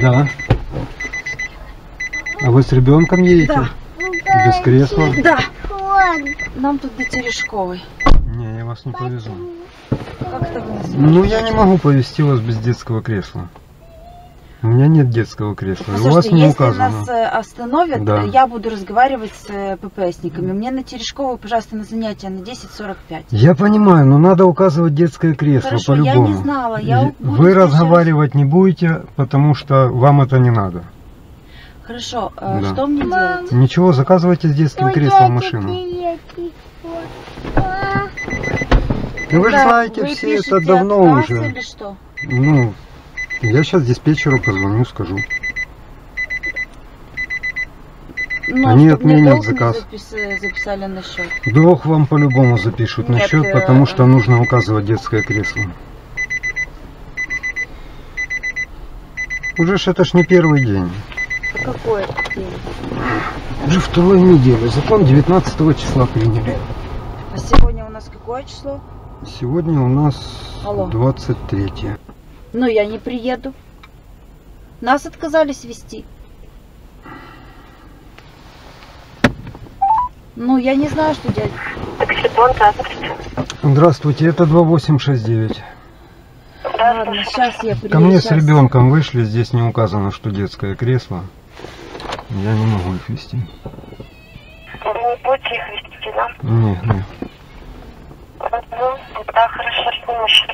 Да. А вы с ребенком едете? Да. Без кресла? Да. Нам тут до Терешковой. Не, я вас не повезу. Как это вы называете? Ну, я не могу повезти вас без детского кресла. У меня нет детского кресла. Слушайте, у вас не указано. Если нас остановят, да, я буду разговаривать с ППСниками. Мне на Терешкову, пожалуйста, на занятия на 10:45. Я понимаю, но надо указывать детское кресло по-любому. Я не знала. Я вы разговаривать не будете, потому что вам это не надо. Хорошо. Да. Что мне делать? Ничего, заказывайте с детским креслом машину. Ну, вы же знаете, все это давно уже. Или что? Ну, я сейчас диспетчеру позвоню, скажу. Но они отменят заказ. Записали на счет. Долг вам по-любому запишут. Нет, на счет, потому что нужно указывать детское кресло. Уже ж это ж не первый день. А какой день? Уже вторую неделю. Закон 19 числа приняли. А сегодня у нас какое число? Сегодня у нас 23-е. Ну, я не приеду. Нас отказались везти. Ну, я не знаю, что делать. Здравствуйте, это 2869. Ладно, сейчас я приеду. Ко мне с ребенком вышли, здесь не указано, что детское кресло. Я не могу их везти. Вы не будете их везти, да? Нет, нет. Да, хорошо,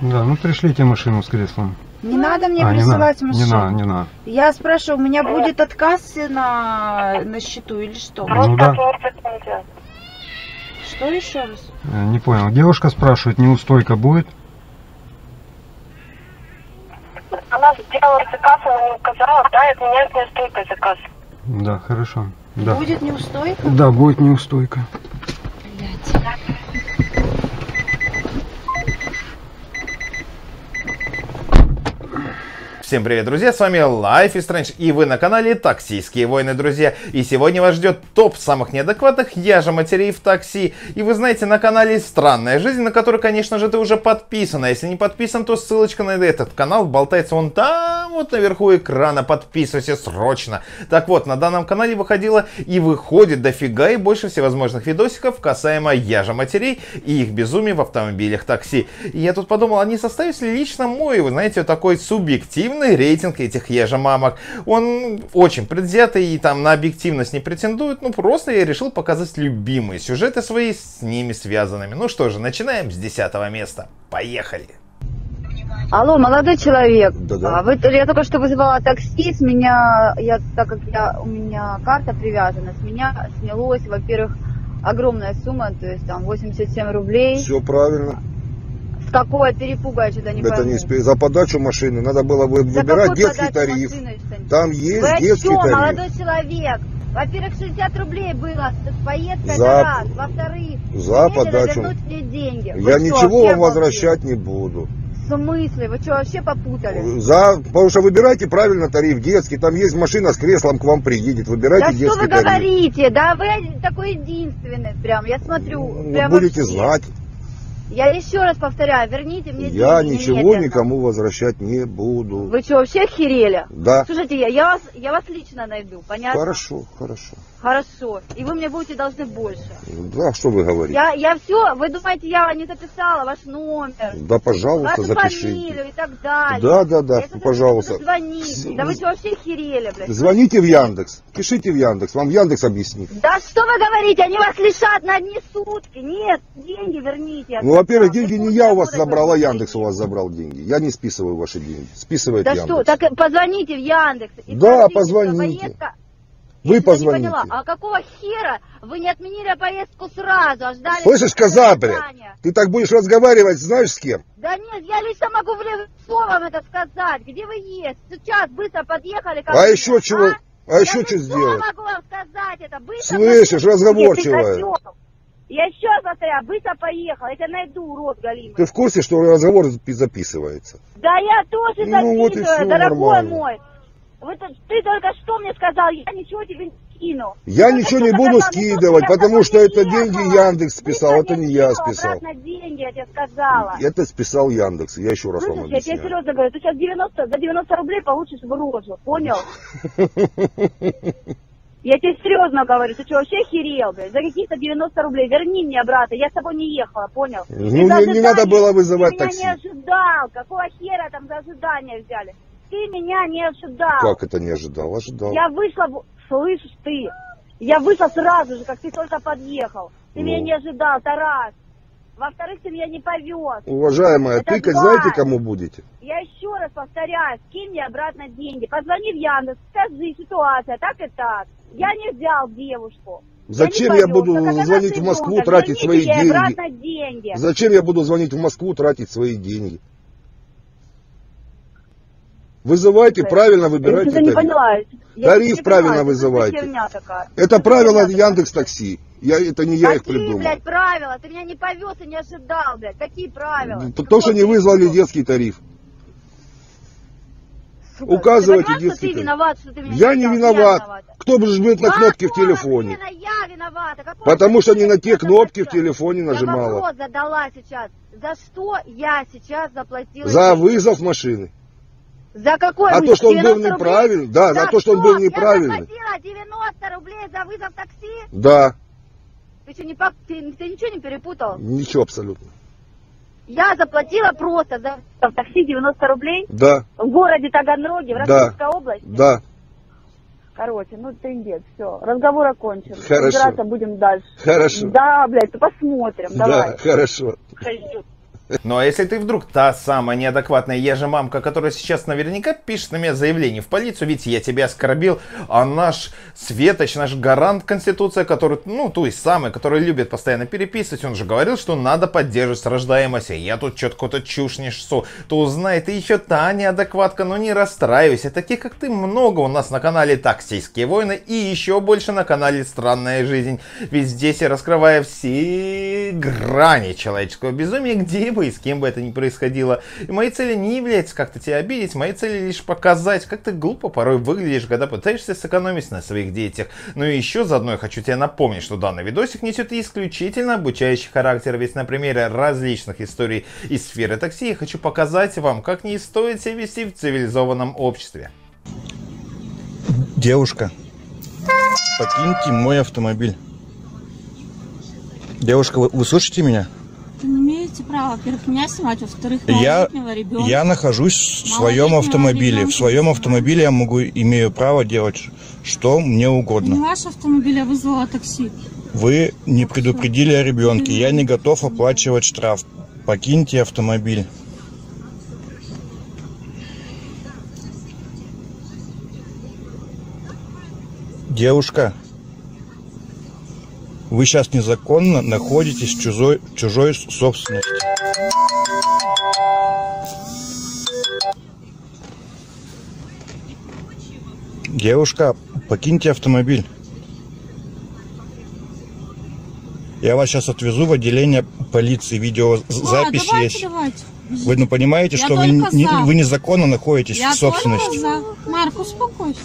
да, ну пришлите машину с креслом. Не надо мне присылать машину. Не надо, не надо. Я спрашиваю, у меня будет отказ на счету или что? Ну, да. Что еще раз? Не понял. Девушка спрашивает, неустойка будет? Она сделала заказ, она не указала, да, это меняет неустойка заказ. Да, хорошо. Да. Будет неустойка? Да, будет неустойка. Всем привет, друзья, с вами Life is Strange, и вы на канале Таксистские Войны, друзья. И сегодня вас ждет топ самых неадекватных яжематерей в такси. И вы знаете, на канале Странная Жизнь, на который, конечно же, ты уже подписан. А если не подписан, то ссылочка на этот канал болтается вон там, вот наверху экрана. Подписывайся срочно. Так вот, на данном канале выходило и выходит дофига и больше всевозможных видосиков касаемо яжематерей и их безумия в автомобилях такси. И я тут подумал, а не составит ли лично мой, вы знаете, вот такой субъективный рейтинг этих яжемамок. Он очень предвзятый и там на объективность не претендует, ну просто я решил показать любимые сюжеты свои с ними связанными. Ну что же, начинаем с 10-го места. Поехали! Алло, молодой человек, да-да. Я только что вызывала такси, с меня, так как у меня карта привязана, с меня снялось, во-первых, огромная сумма, то есть там 87 рублей. Все правильно. С какого перепуга я что-то не понимаю? Это не за подачу машины, надо было бы выбирать детский тариф. Там есть детский тариф. Молодой человек, во-первых, 60 рублей было с поездкой на раз, во-вторых, за подачу. Мне деньги. Я ничего вам возвращать не буду. В смысле? Вы что, вообще попутали? Потому что выбирайте правильно тариф детский. Там есть машина с креслом к вам приедет. Выбирайте детский тариф. Да что вы говорите? Да вы такой единственный прям, я смотрю. Будете знать. Я еще раз повторяю, верните мне деньги. Я ничего никому возвращать не буду. Вы что, вообще охерели? Да. Слушайте, я вас лично найду, понятно? Хорошо, хорошо. Хорошо. И вы мне будете должны больше. Да, что вы говорите? Я все, вы думаете, я не записала ваш номер? Да, пожалуйста, запишите. Вашу фамилию и так далее. Да, да, да, пожалуйста. Звоните. Да вы что, вообще охерели, блядь? Звоните в Яндекс, пишите в Яндекс, вам Яндекс объяснит. Да что вы говорите, они вас лишат на одни сутки. Нет, деньги верните. Ну, во-первых, деньги не я у вас забрала, Яндекс у вас забрал деньги. Я не списываю ваши деньги. Списывает Яндекс. Да что, так позвоните в Яндекс. Да, позвоните. Вы позвоните. А какого хера вы не отменили поездку сразу, а ждали... Слышишь, коза, блядь, ты так будешь разговаривать, знаешь, с кем? Да нет, я лично могу словом это сказать. Где вы есть? Сейчас быстро подъехали. А еще чего? А еще что сделать? Я могу вам сказать это. Слышишь, разговорчивая. Я еще раз повторяю, быстро поехала, я тебя найду, урод Галимый. Ты в курсе, что разговор записывается? Да я тоже записываю, ну, вот дорогой нормально. Мой. Ты только что мне сказал, я ничего тебе скину. Я ничего не буду скидывать, потому что это деньги Яндекс списал, это не я списал. Деньги, я тебе сказала. Это списал Яндекс, я еще раз вам объясняю. Я тебе серьезно говорю, ты сейчас 90, за 90 рублей получишь в рожу, понял? Я тебе серьезно говорю, ты что, вообще охерел, блядь? За какие-то 90 рублей верни мне, брата, я с тобой не ехала, понял? Ну, не надо было вызывать такси. Ты меня не ожидал, какого хера там за ожидания взяли? Ты меня не ожидал. Как это не ожидал? Ожидал. Я вышла, слышишь ты, я вышла сразу же, как ты только подъехал. Ты меня не ожидал, Тарас. Во-вторых, ты меня не повез. Уважаемая, это тыкать, знаете, кому будете? Я еще раз повторяю, скинь мне обратно деньги. Позвони в Яндекс, скажи, ситуация так и так. Я не взял девушку. Зачем я буду звонить в Москву, тратить свои деньги? Зачем я буду звонить в Москву, тратить свои деньги? Вызывайте, правильно выбирайте тариф. Тариф правильно вызывайте. Это правило Яндекс.Такси. Это не я их придумал. Какие, блядь, правила? Ты меня не повез и не ожидал, блядь. Какие правила? То, что не вызвали детский тариф. Указывайте детский тариф. Я не виноват. Кто бы жмет на кнопки в телефоне? Я виновата. Потому что не на те кнопки в телефоне нажимала. Я вопрос задала сейчас. За что я сейчас заплатила? За вызов машины. За какой? А то, что он был неправильный? Да, за то, что он был неправильный. Я заплатила 90 рублей за вызов такси? Да. Ты что, ты ничего не перепутал? Ничего абсолютно. Я заплатила просто за вызов такси 90 рублей? Да. В городе Таганроге, в Ростовской области? Да. Короче, ну ты нет, все, разговор окончен. Хорошо. Разбираться будем дальше. Хорошо. Да, блядь, посмотрим, давай. Да, хорошо. Ну а если ты вдруг та самая неадекватная яжемамка, которая сейчас наверняка пишет на меня заявление в полицию, видите, я тебя оскорбил, а наш Светоч, наш гарант Конституции, который, ну, той самой, который любит постоянно переписывать, он же говорил, что надо поддерживать рождаемость, а я тут что-то какую-то чушь несу, то узнай, ты еще та неадекватка, но не расстраивайся, таких как ты много у нас на канале Таксистские Войны и еще больше на канале Странная Жизнь, ведь здесь я раскрываю все грани человеческого безумия, где и с кем бы это ни происходило. И моей целью не является как-то тебя обидеть, моей целью лишь показать, как ты глупо порой выглядишь, когда пытаешься сэкономить на своих детях. Ну и еще заодно я хочу тебе напомнить, что данный видосик несет исключительно обучающий характер, ведь на примере различных историй из сферы такси я хочу показать вам, как не стоит себя вести в цивилизованном обществе. Девушка, покиньте мой автомобиль. Девушка, вы слышите меня? Вы не имеете права, во-первых, меня снимать, во-вторых, малолетнего ребенка. Я нахожусь в своем автомобиле. В своем автомобиле я имею право делать, что мне угодно. Не ваш автомобиль, я вызвала такси. Вы не предупредили о ребенке. Я не готов оплачивать штраф. Покиньте автомобиль. Девушка, вы сейчас незаконно находитесь в чужой собственности. Девушка, покиньте автомобиль. Я вас сейчас отвезу в отделение полиции. Видеозапись есть. Давайте. Вы понимаете, что вы незаконно находитесь в собственности. Марк, успокойся.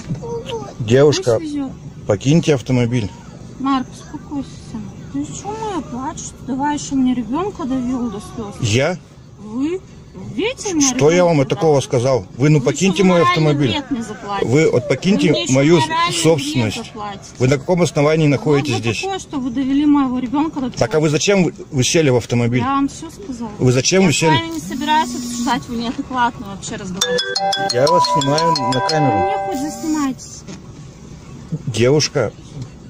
Девушка, покиньте автомобиль. Марк, успокойся. Ты чего моя плачешь? Давай еще мне ребенка довел до слез. Я? Вы? Видите меня? Что я вам и такого сказал? Вы покиньте мой автомобиль. Вы покиньте мою собственность. Вы на каком основании находитесь здесь? Такое, что вы довели моего ребенка до... Так а вы зачем вы сели в автомобиль? Я вам все сказала. Вы зачем вы сели? Я с вами не собираюсь обсуждать, вы неадекватно вообще разговариваете. Я вас снимаю на камеру. Вы мне хоть заснимайтесь. Девушка,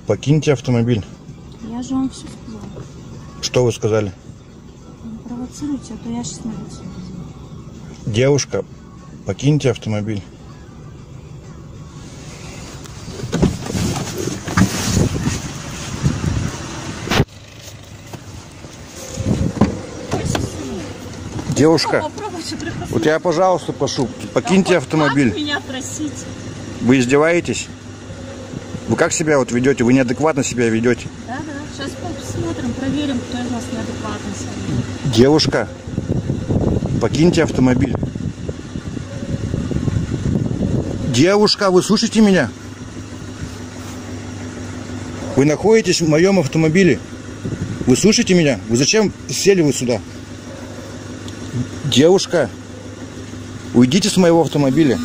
покиньте автомобиль. Я же вам все сказала. Что вы сказали? Не провоцируйте, а то я сейчас на лицо. Девушка, покиньте автомобиль. Девушка, вот я, пожалуйста, прошу, покиньте автомобиль. Как меня просить? Вы издеваетесь? Вы как себя ведете? Вы неадекватно себя ведете? Да, да. Сейчас посмотрим, проверим, кто из нас неадекватно себя ведет. Девушка, покиньте автомобиль. Девушка, вы слушаете меня? Вы находитесь в моем автомобиле. Вы слушаете меня? Вы зачем сели вы сюда? Девушка, уйдите с моего автомобиля.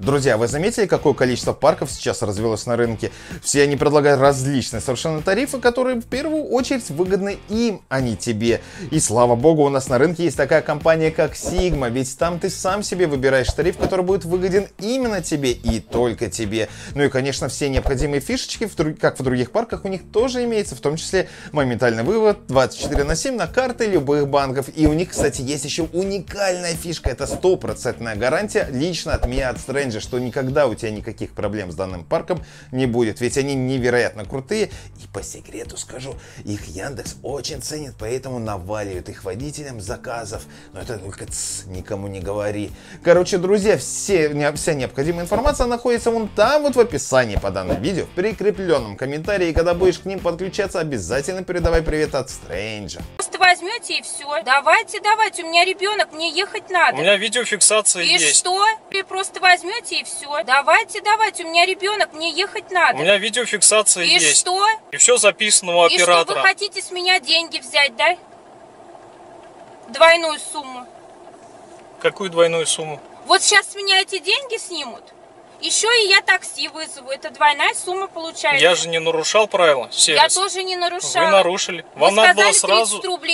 Друзья, вы заметили, какое количество парков сейчас развелось на рынке? Все они предлагают различные совершенно тарифы, которые в первую очередь выгодны им, а не тебе. И слава богу, у нас на рынке есть такая компания, как Sigma, ведь там ты сам себе выбираешь тариф, который будет выгоден именно тебе и только тебе. Ну и, конечно, все необходимые фишечки, как в других парках, у них тоже имеется, в том числе моментальный вывод 24/7 на карты любых банков. И у них, кстати, есть еще уникальная фишка, это стопроцентная гарантия лично от меня, от Стрэнж, что никогда у тебя никаких проблем с данным парком не будет, ведь они невероятно крутые, и по секрету скажу, их Яндекс очень ценит, поэтому наваливает их водителям заказов, но это только никому не говори. Короче, друзья, вся необходимая информация находится вон там вот в описании по данному видео, в прикрепленном комментарии, и когда будешь к ним подключаться, обязательно передавай привет от Стрэнджа. Просто возьмете и все, давайте, у меня ребенок, мне ехать надо. У меня видеофиксация есть. И что? Вы просто возьмете и все. Давайте, у меня ребенок, мне ехать надо. У меня видеофиксация есть. И что? И все записано у оператора. И что, вы хотите с меня деньги взять, да? Двойную сумму. Какую двойную сумму? Вот сейчас с меня эти деньги снимут. Еще и я такси вызову. Это двойная сумма получается. Я же не нарушал правила сервиса. Я тоже не нарушал. Вы нарушили. Вам надо было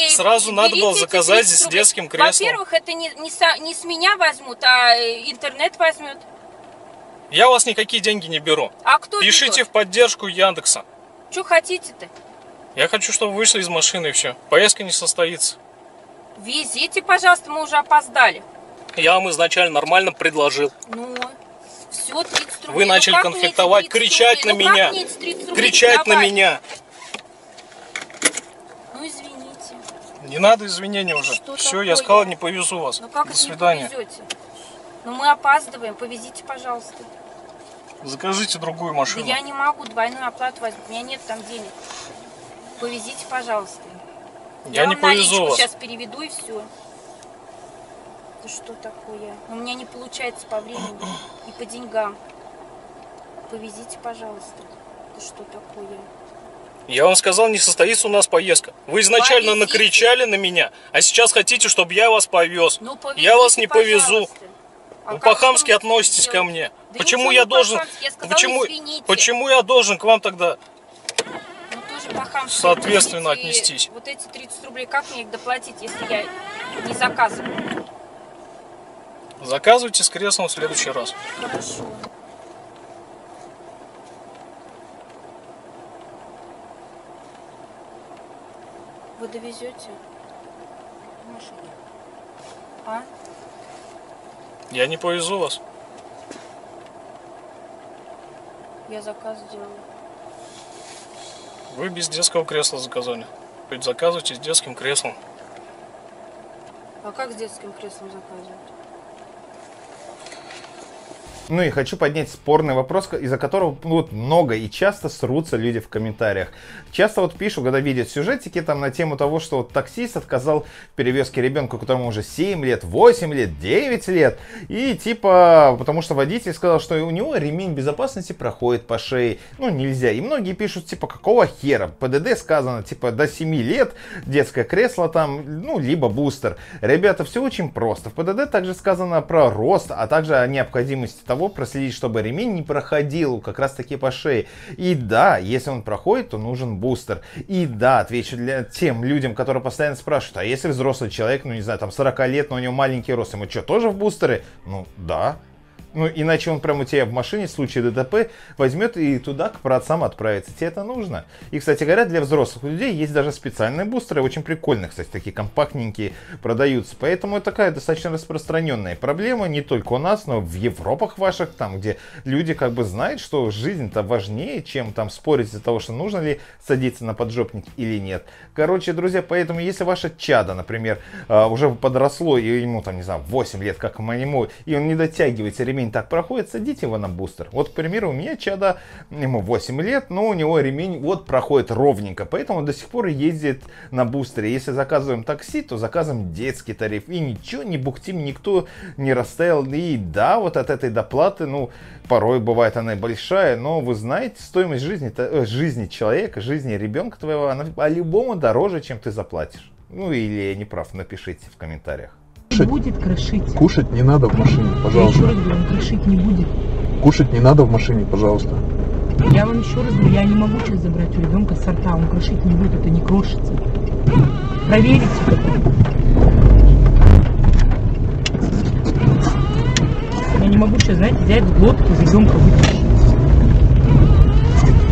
сразу надо было заказать здесь детским креслом. Во-первых, это не с меня возьмут, а интернет возьмет. Я у вас никакие деньги не беру. А кто пишите берет? В поддержку Яндекса. Что хотите-то? Я хочу, чтобы вы вышли из машины и все. Поездка не состоится. Везите, пожалуйста, мы уже опоздали. Я вам изначально нормально предложил. Ну, все, 30 рублей. Вы начали конфликтовать, кричать на меня. Кричать на меня. Ну, извините. Не надо извинения уже. Все, я сказал, не повезу вас. Ну, как это не повезете? Ну, мы опаздываем, повезите, пожалуйста. Закажите другую машину. Да я не могу, двойную оплату возьму, у меня нет там денег. Повезите, пожалуйста. Я не повезу вас. Сейчас переведу и все. Это что такое? У меня не получается по времени и по деньгам. Повезите, пожалуйста. Это что такое? Я вам сказал, не состоится у нас поездка. Вы изначально повезите. Накричали на меня, а сейчас хотите, чтобы я вас повез. Ну, повезите, я вас не повезу. А вы по-хамски относитесь ко мне. Да почему я должен? Я сказала, почему я должен к вам тогда соответственно отнестись? Вот эти 30 рублей, как мне их доплатить, если я не заказываю? Заказывайте с креслом в следующий раз. Хорошо. Вы довезете? А? Я не повезу вас. Я заказ сделала. Вы без детского кресла заказали. Ведь заказывайте с детским креслом. А как с детским креслом заказывать? Ну и хочу поднять спорный вопрос, из-за которого вот много и часто срутся люди в комментариях. Часто вот пишут, когда видят сюжетики там на тему того, что вот таксист отказал в перевезке ребенку, которому уже 7 лет, 8 лет, 9 лет. И типа, потому что водитель сказал, что у него ремень безопасности проходит по шее. Ну нельзя. И многие пишут, типа, какого хера? ПДД сказано, типа, до 7 лет детское кресло там, ну, либо бустер. Ребята, все очень просто. В ПДД также сказано про рост, а также о необходимости того, проследить, чтобы ремень не проходил как раз таки по шее. И да, если он проходит, то нужен бустер. И да, отвечу тем людям, которые постоянно спрашивают, а если взрослый человек, ну не знаю, там 40 лет, но у него маленький рост, ему что, тоже в бустеры? Ну да. Ну, иначе он прямо у тебя в машине в случае ДТП возьмет и туда к праотцам отправится. Тебе это нужно. И, кстати говоря, для взрослых людей есть даже специальные бустеры. Очень прикольные, кстати, такие компактненькие продаются. Поэтому такая достаточно распространенная проблема. Не только у нас, но в Европах ваших, там, где люди как бы знают, что жизнь-то важнее, чем там спорить из-за того, что нужно ли садиться на поджопник или нет. Короче, друзья, поэтому если ваше чадо, например, уже подросло, и ему там, не знаю, 8 лет, как моему, и он не дотягивается ремень ремень так проходится, дите его на бустер. Вот, к примеру, у меня чадо, ему 8 лет, но у него ремень вот проходит ровненько, поэтому он до сих пор ездит на бустере. Если заказываем такси, то заказываем детский тариф. И ничего, не бухтим, никто не растаял. И да, вот от этой доплаты, ну, порой бывает она и большая, но вы знаете, стоимость жизни человека, жизни ребенка твоего, она по-любому дороже, чем ты заплатишь. Ну, или я не прав, напишите в комментариях. Будет крышить. Кушать не надо в машине, пожалуйста. Я еще раз говорю, он крышить не будет. Кушать не надо в машине, пожалуйста. Я вам еще раз говорю, я не могу сейчас забрать у ребенка с рта, он крышить не будет, это не крошится. Проверите. Я не могу сейчас, знаете, взять в глотку за ребенка вытащить.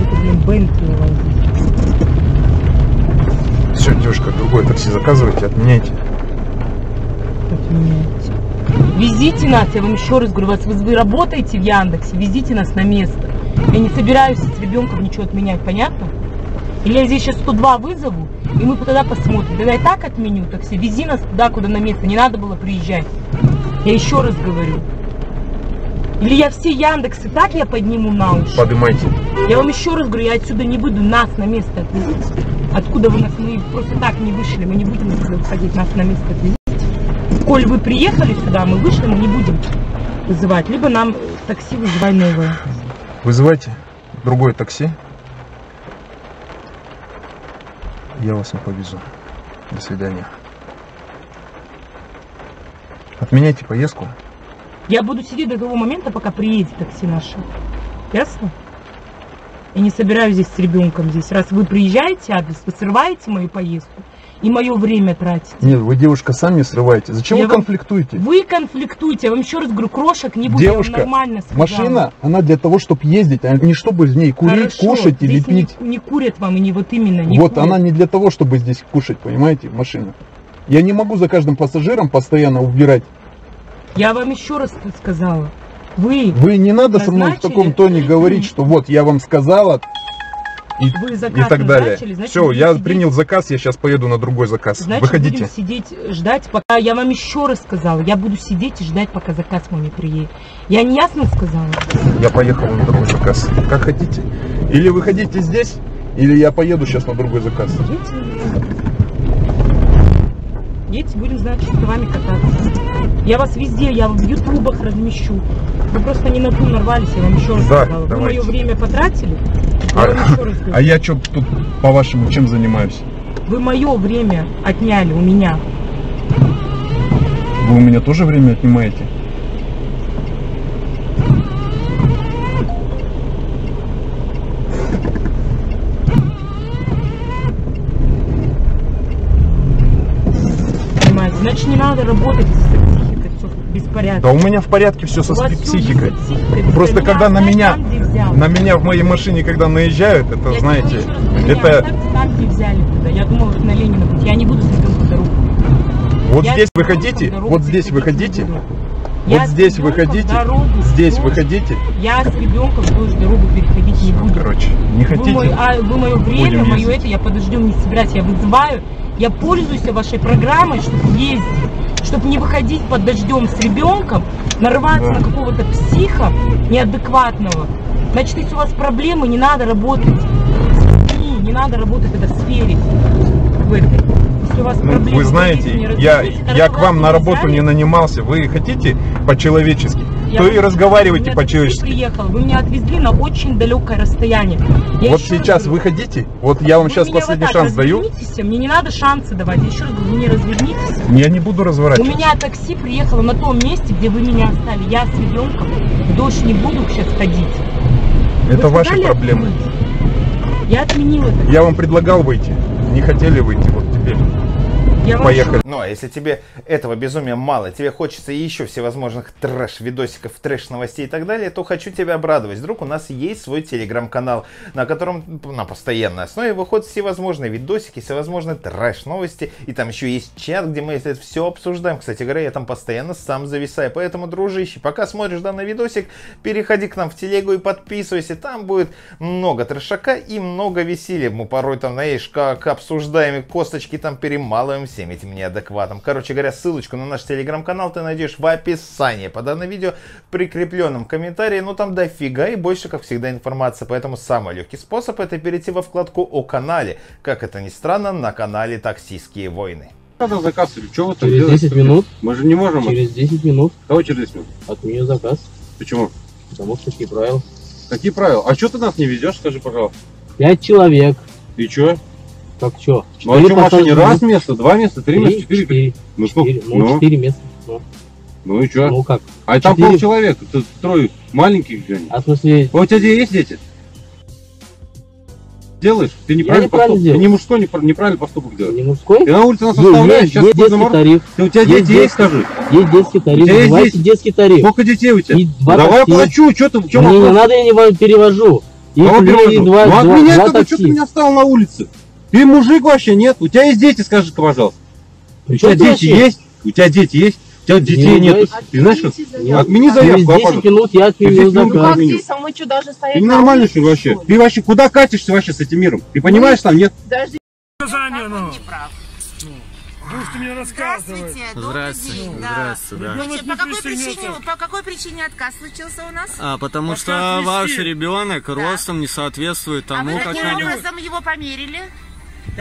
Это, блин, Бентли у вас. Все, девушка, другое такси заказывайте, отменяйте. Везите нас, я вам еще раз говорю, вы работаете в Яндексе, везите нас на место. Я не собираюсь с ребенком ничего отменять, понятно? Или я здесь сейчас 102 вызову, и мы тогда посмотрим. Тогда я так отменю такси, вези нас туда, куда на место, не надо было приезжать. Я еще раз говорю. Или я все Яндексы так я подниму на уши? Поднимайте. Я вам еще раз говорю, я отсюда не выйду, нас на место отвезите. Откуда вы нас, мы просто так не вышли, мы не будем выходить, нас на место отвезите. Коль вы приехали сюда, мы вышли, мы не будем вызывать. Либо нам такси вызывай новое. Вызывайте другое такси. Я вас не повезу. До свидания. Отменяйте поездку. Я буду сидеть до того момента, пока приедет такси наше. Ясно? Я не собираюсь здесь с ребенком здесь. Раз вы приезжаете, адрес, вы срываете мою поездку. И мое время тратить. Нет, вы, девушка, сами срываете. Зачем вы конфликтуете? Вы конфликтуете. Я вам еще раз говорю, крошек не будет, девушка, нормально сказала. Машина, она для того, чтобы ездить, а не чтобы в ней курить, хорошо, кушать или пить. Не курят вам, и не вот именно. Не вот курят. Она не для того, чтобы здесь кушать, понимаете, машина. Я не могу за каждым пассажиром постоянно убирать. Я вам еще раз сказала. Вы не надо со мной в таком тоне говорить, что вот я вам сказала... Вы заказ и так далее. Начали, значит, все, я сидеть... принял заказ, я сейчас поеду на другой заказ. Значит, выходите. Будем сидеть, ждать, пока... Я вам еще раз сказала, я буду сидеть и ждать, пока заказ мой не приедет. Я не ясно сказала? Я поехал на другой заказ. Как хотите. Или выходите здесь, или я поеду сейчас на другой заказ. Дети, будем, значит, с вами кататься. Я вас везде, я в ютубах размещу. Вы просто не на ту нарвались, я вам еще раз сказала. Вы мое время потратили? А я что тут, по-вашему, чем занимаюсь? Вы мое время отняли у меня. Вы у меня тоже время отнимаете? Понимаете, значит, не надо работать, если психика, все в беспорядке. Да у меня в порядке все со психикой. Просто когда на меня... На меня в моей машине, когда наезжают, это, я знаете, говорю, это... Там, взяли туда. Я думала, это на Ленина будет. Я не буду с ребенком дорогу. Вот я здесь выходите, вот здесь выходите, вот здесь выходите, здесь выходите. Я с ребенком тоже дорогу переходить не буду. Короче, не хотите? Вы мое время, мое это, я подожду, не собираюсь, я вызываю, я пользуюсь вашей программой, чтобы ездить, чтобы не выходить под дождем с ребенком, нарваться на какого-то психа неадекватного. Значит, если у вас проблемы, не надо работать с людьми, не надо работать в этой сфере. В этой. Если у вас проблемы, вы знаете, я к вам на работу не нанимался. Вы хотите по-человечески, то и разговаривайте по-человечески. Вы меня отвезли на очень далекое расстояние. Я вот сейчас говорю, выходите, вот я вам сейчас последний вот шанс даю. Мне не надо шансы давать, еще раз говорю, вы не развернитесь. Я не буду разворачиваться. У меня такси приехало на том месте, где вы меня оставили. Я с ребенком, в дождь не буду сейчас ходить. Это ваши проблемы. Я отменила это. Я вам предлагал выйти. Не хотели выйти, вот теперь. Поехали. Ну, а если тебе этого безумия мало, тебе хочется еще всевозможных трэш-видосиков, трэш-новостей и так далее, то хочу тебя обрадовать. Вдруг у нас есть свой телеграм-канал, на котором на постоянной основе выходят всевозможные видосики, всевозможные трэш-новости. И там еще есть чат, где мы это все обсуждаем. Кстати говоря, я там постоянно сам зависаю. Поэтому, дружище, пока смотришь данный видосик, переходи к нам в телегу и подписывайся. Там будет много трэшака и много веселья. Мы порой там, знаешь, как обсуждаем и косточки там перемалываемся. всем этим неадекватом. Короче говоря, ссылочку на наш телеграм-канал ты найдешь в описании под данным видео, прикрепленном в комментарии. Но там дофига и больше, как всегда, информации. Поэтому самый легкий способ — это перейти во вкладку «О канале». Как это ни странно, на канале «Таксистские войны». Надо заказ или что вы там делаете? Через 10 минут. Мы же не можем. Через 10 минут. Кого через 10 минут? Отменю заказ. Почему? Потому что такие правила. Какие правила? А что ты нас не везешь, скажи, пожалуйста? 5 человек. И что? Как что? Ну а что, машине раз место, два места, три места, четыре? Ну сколько? Ну, 4 места. Ну и что? Ну как? А там 4... полчеловека, ты трое маленьких где-нибудь. А в смысле... А у тебя есть дети? Делаешь? Ты неправильный поступок. Ты не мужской, неправильный поступок делаешь. Не мужской? Ты на улице нас оставляешь, сейчас будет заморозить. У тебя дети есть, скажи? Есть детский тариф. Давайте детский тариф. Сколько детей у тебя? Давай оплачу, что ты? Не надо, я не перевожу. Кого перевожу? Ну от меня тогда, что ты меня оставил на улице? Ты мужик вообще, нет? У тебя есть дети, скажи-ка, пожалуйста. У тебя дети есть? У тебя дети есть? У тебя детей нет. Ты знаешь, что? Отмени заявку, а потом. Я отменю заказ. Ты ненормальный, что ли, вообще? Ты вообще куда катишься вообще с этим миром? Ты понимаешь там, нет? Подожди. Здравствуйте. Здравствуйте. По какой причине отказ случился у нас? А, потому что ваш ребенок ростом не соответствует тому, как... А вы каким образом его померили?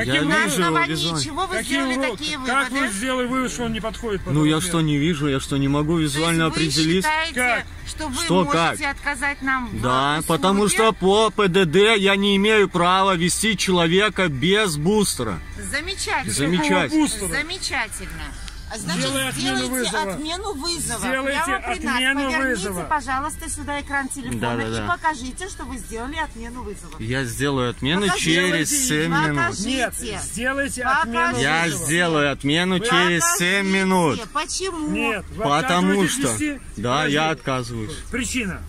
Я на основании чего вы сделали такие выводы? Как вы сделали вывод, что он не подходит? Ну я что, не вижу, я что, не могу визуально определить? Что вы можете отказать нам? Да, потому что по ПДД я не имею права вести человека без бустера. Замечательно. Замечательно. Значит, сделайте отмену вызова. Прямо при нас. Поверните, пожалуйста, сюда экран телефона и покажите, что вы сделали отмену вызова. Я сделаю отмену через 7 минут. Нет, сделайте отмену. Я сделаю отмену через 7 минут. Почему? Нет, потому что. Да, я отказываюсь. Причина.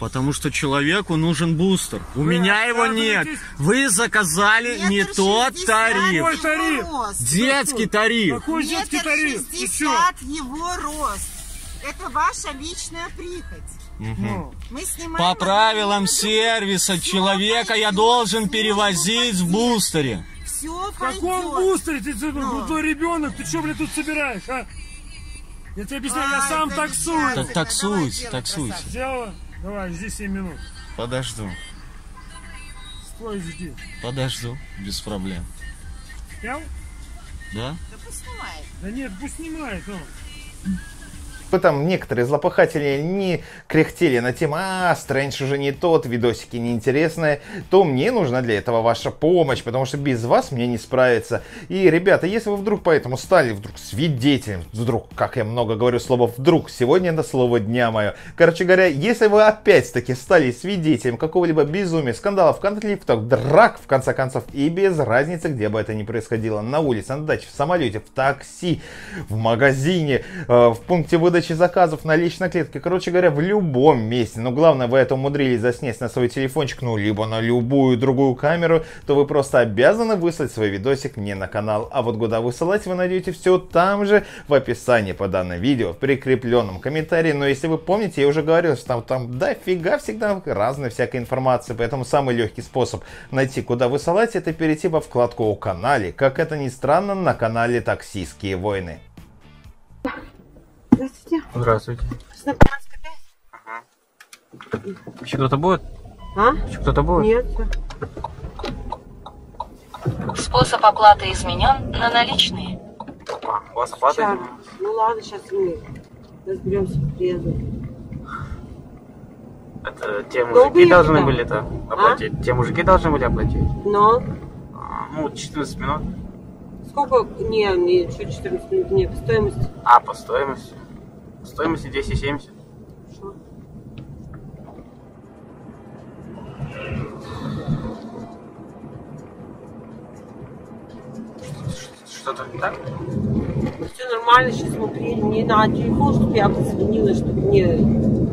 Потому что человеку нужен бустер. У меня его нет. Вы заказали не тот тариф. Какой тариф? Детский тариф. Какой детский тариф? 60 его рост. Это ваша личная прихоть. Угу. По правилам сервиса человека я должен перевозить в бустере. В каком бустере? Ты крутой ребенок. Ты что, блин, тут собираешь, а? Я тебе объясняю, я сам таксую. Так таксуйся. Давай, жди 7 минут. Подожду. Стой, жди. Подожду, без проблем. Снял? Да. Да пусть снимает. Да нет, пусть снимает он. Там некоторые злопыхатели не кряхтели на тему, а Стрэндж уже не тот, видосики неинтересные, то мне нужна для этого ваша помощь, потому что без вас мне не справиться. И, ребята, если вы вдруг поэтому стали вдруг свидетелем, вдруг, как я много говорю слово «вдруг», сегодня это слово дня мое. Короче говоря, если вы опять-таки стали свидетелем какого-либо безумия, скандалов, конфликтов, драк, в конце концов, и без разницы, где бы это ни происходило, на улице, на даче, в самолете, в такси, в магазине, в пункте выдачи заказов, на личной клетке, короче говоря, в любом месте, но главное, вы это умудрились заснять на свой телефончик, ну, либо на любую другую камеру, то вы просто обязаны выслать свой видосик мне на канал, а вот куда высылать вы найдете все там же, в описании по данному видео, в прикрепленном комментарии, но если вы помните, я уже говорил, что там дофига всегда разной всякой информации, поэтому самый легкий способ найти, куда высылать, это перейти во вкладку «О канале», как это ни странно, на канале «Таксистские войны». Здравствуйте. Здравствуйте. Знакоматься опять? Ага. Еще кто-то будет? А? Еще кто-то будет? Нет. Способ оплаты изменен на наличные. А, у вас оплата изменена? Ну ладно, сейчас мы разберемся, приеду. Это те мужики долго должны были это оплатить? А? Те мужики должны были оплатить? Но? Ну, 14 минут. Сколько? Не, что 14 минут, не, по стоимости. А, по стоимости? По стоимости 270. Что? Что-то не так? Все нормально, сейчас мы приедем. Не на телефон, чтобы я позвонила, чтобы мне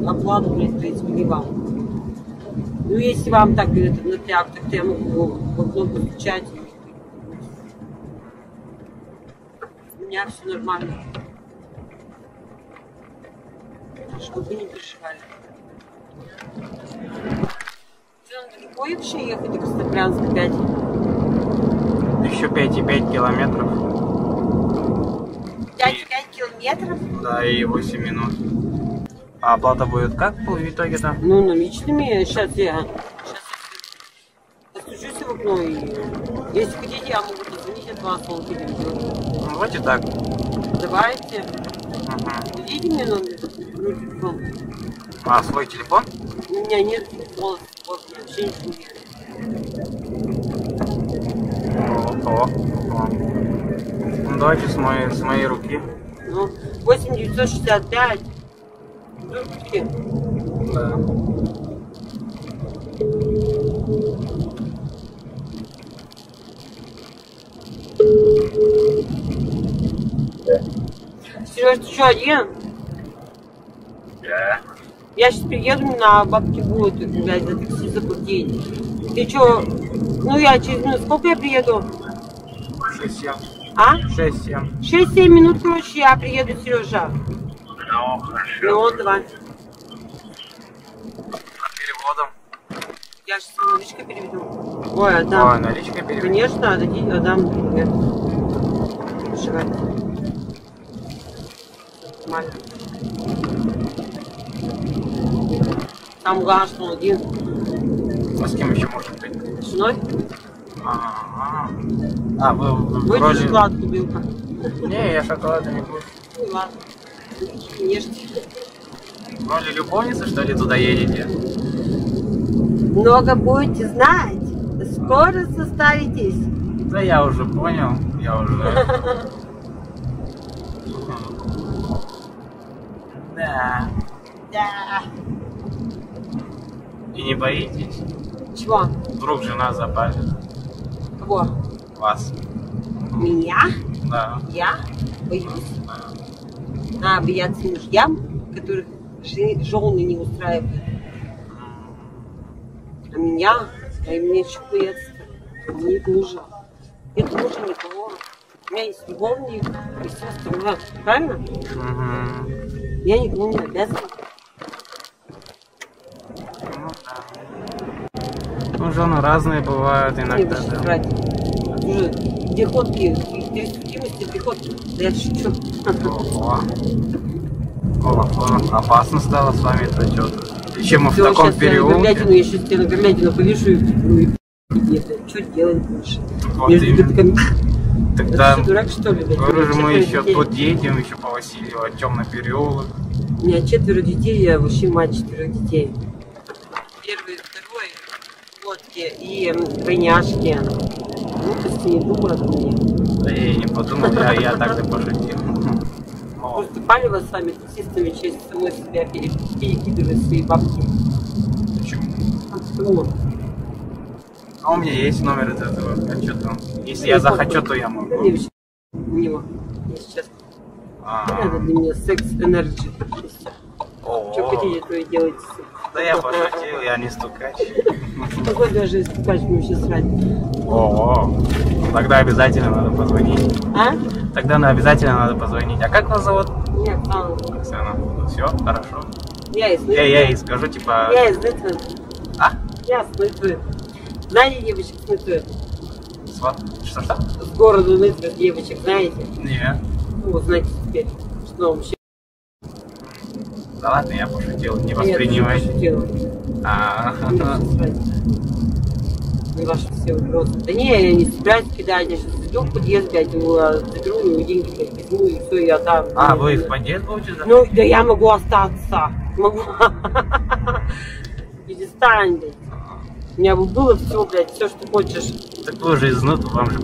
оплату произвели вам. Ну, если вам так говорят, напряг, так то я могу в окно подключать. У меня все нормально. Чтобы вы не переживали. Что, далеко вообще ехать до Красноярска 5? Еще 5,5 километров. 5 километров? Да, и 8 минут. А оплата будет как в итоге-то? Ну, наличными. Сейчас я постучусь в окно, и если хотите, я могу позвонить от вас по телефону. Давайте так. Давайте. Угу. Дадите мне номер? А свой телефон? У меня нет телефона. Вообще ничего нет. Ну, давайте с моей руки. Ну, 8965. Руки. Да. Сереж, ты что, один? Да. Я сейчас приеду, на бабки будут, блядь, за такси заплатить. Ты что? Ну, я через минут сколько я приеду? 6-7. А? 6-7. 6-7 минут, короче, я приеду, Сережа. Ну, хорошо. Ну, давай. Переводом. Я сейчас наличкой переведу. Ой, отдам. Ой, наличкой переведу. Конечно, отдам. Нет. Шикарь. Мать. Там главное, что он один. А с кем еще можно быть? С женой? А, вы вроде... шоколадку, Билка? Не, я шоколада не буду. Ну ладно, не ешьте. Вроде любовницы, что ли, туда едете? Много будете знать, скоро составитесь. Да я уже понял, Да. Да. И не боитесь? Чего? Вдруг жена запалит. Кого? Вас. Меня? Да. Я боюсь. Да. А бояться мужьям, которых жены не устраивают. А меня? А мне чего бояться? Нет мужа. Нет мужа никого. У меня есть любовник и все остальное. Правильно? Угу. Я никому не обязана. Ну, жены разные бывают иногда, да. Уже приходки, пересудимости, приходки. Да я шучу. Ого. Опасно стало с вами это что-то. И чем мы в таком переулке? Я сейчас тебе на горлятину повешу и... Нет, что делать больше? Тогда... Ты дурак, что ли? Говорю же, мы еще тут едем, еще по Васильева, темный переулок. У меня 4 детей, я вообще мать 4 детей. Первый, второй. И двойняшки. Глупости не думают обо мне. Да я и не подумал, я так и пошутил. Поступали вас с вами таксистами через самой себя перекидывать свои бабки. Почему? Почему? А у меня есть номер из этого. А что там? Если я захочу, то я могу. У него. Я сейчас. Это для меня секс-энерджи. Что хотите, то и делайте. Да я пошутил, я не стукач. Какой даже стукач, мы сейчас срать. Ого, тогда обязательно надо позвонить. А? Тогда обязательно надо позвонить. А как вас зовут? Нет, Оксана. Оксана, ну все, хорошо. Я из Нытвы. Я ей скажу, типа... Я из Нытвы. А? Я с Нытвы. Знаете девочек с Нытвы? Что? С города Нытвы девочек, знаете? Нет. Ну, знаете теперь, что вообще... Да ладно, я пошутил, не воспринимай. Не ваши все вопросы. Да не, я не собираюсь кидать, я сейчас иду в подъезд, я заберу и деньги возьму, и все, я там. А, вы в подъезд будете? Ну, да я могу остаться. Могу. Перестань, блядь. У меня бы было все, блядь, все, что хочешь. Так вы же изнутри, вам же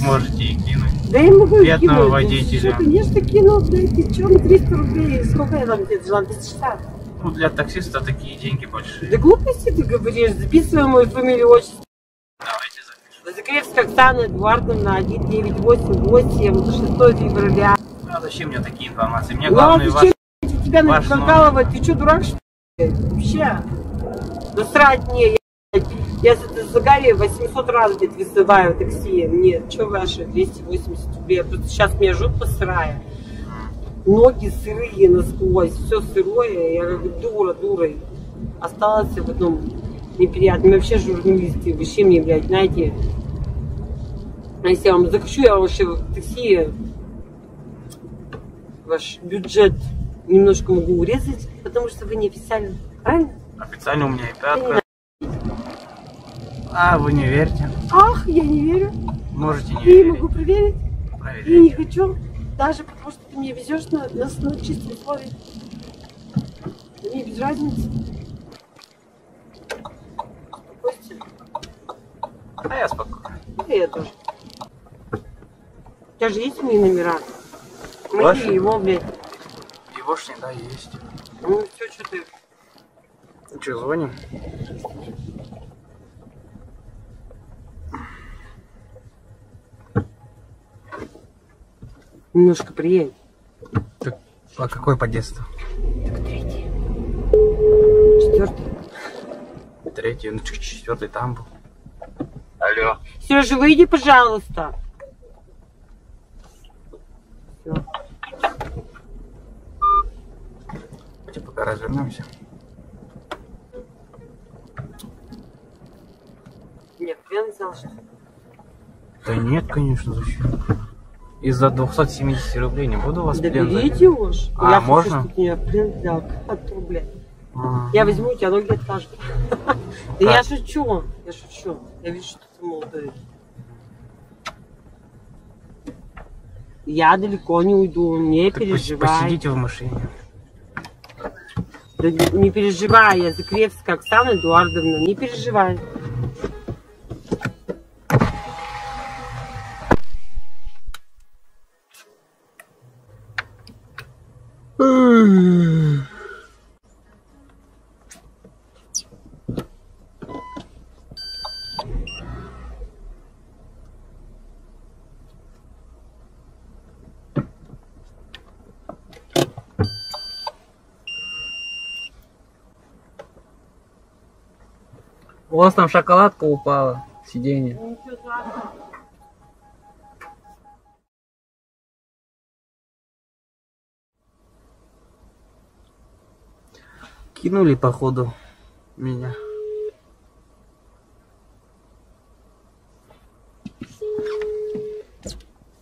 можете и кинуть. Да я могу кинуть. Бедного водителя. Конечно, кинул, блядь, ты чё, 300 рублей, сколько я там где-то жила, 360. Ну, для таксиста такие деньги большие. Да глупости ты говоришь, записывай мою фамилию, отчество. Давайте запишем. Лазакревская Оксана Эдуардовна, 1988, 6 февраля. Ну, а зачем мне такие информации? Мне главное ваш... Ну, ты тебя накалывать, ты чё, дурак, что ли? Вообще, насрать мне, я за Гарри 800 раз где-то вызываю такси. Мне, что ваши, 280 рублей. Просто сейчас меня жутко сырая. Ноги сырые насквозь, все сырое. Я как дура. Осталось в одном неприятном. Вообще журналисты, вообще мне, блядь, знаете. А если я вам захочу, я вообще в такси ваш бюджет немножко могу урезать, потому что вы не официально, правильно? Официально у меня и пятка. А вы не верите? Ах, я не верю. Можете не верить. Я могу проверить. Проверите. Я не хочу, даже потому что ты меня везешь на чистые условия. Мне без разницы. Спокойствие. А я спокойно. И я тоже. У тебя же есть мои номера? Мои, его, блядь. Егошни, да, есть. Ну все, что ты? Ну что, звоним? Немножко приедь. Так, а какой по детству? Так третий. Четвертый. Третий, ну четвертый там был. Алло. Сережа, выйди, пожалуйста. Все. Давайте пока развернемся. Нет, я написала, что... Да нет, конечно, зачем? Из-за 270 рублей не буду вас плен забирать. Да берите уж. Я можно? Хочу, я плен взял от рубля. Я возьму, у тебя ноги откажут. Да я шучу, я шучу. Я вижу, что ты молодой. Я далеко не уйду, не переживай. Посидите в машине. Да не переживай, я Закревская Оксана Эдуардовна, не переживай. У вас там шоколадка упала, сиденье. Кинули, походу, меня.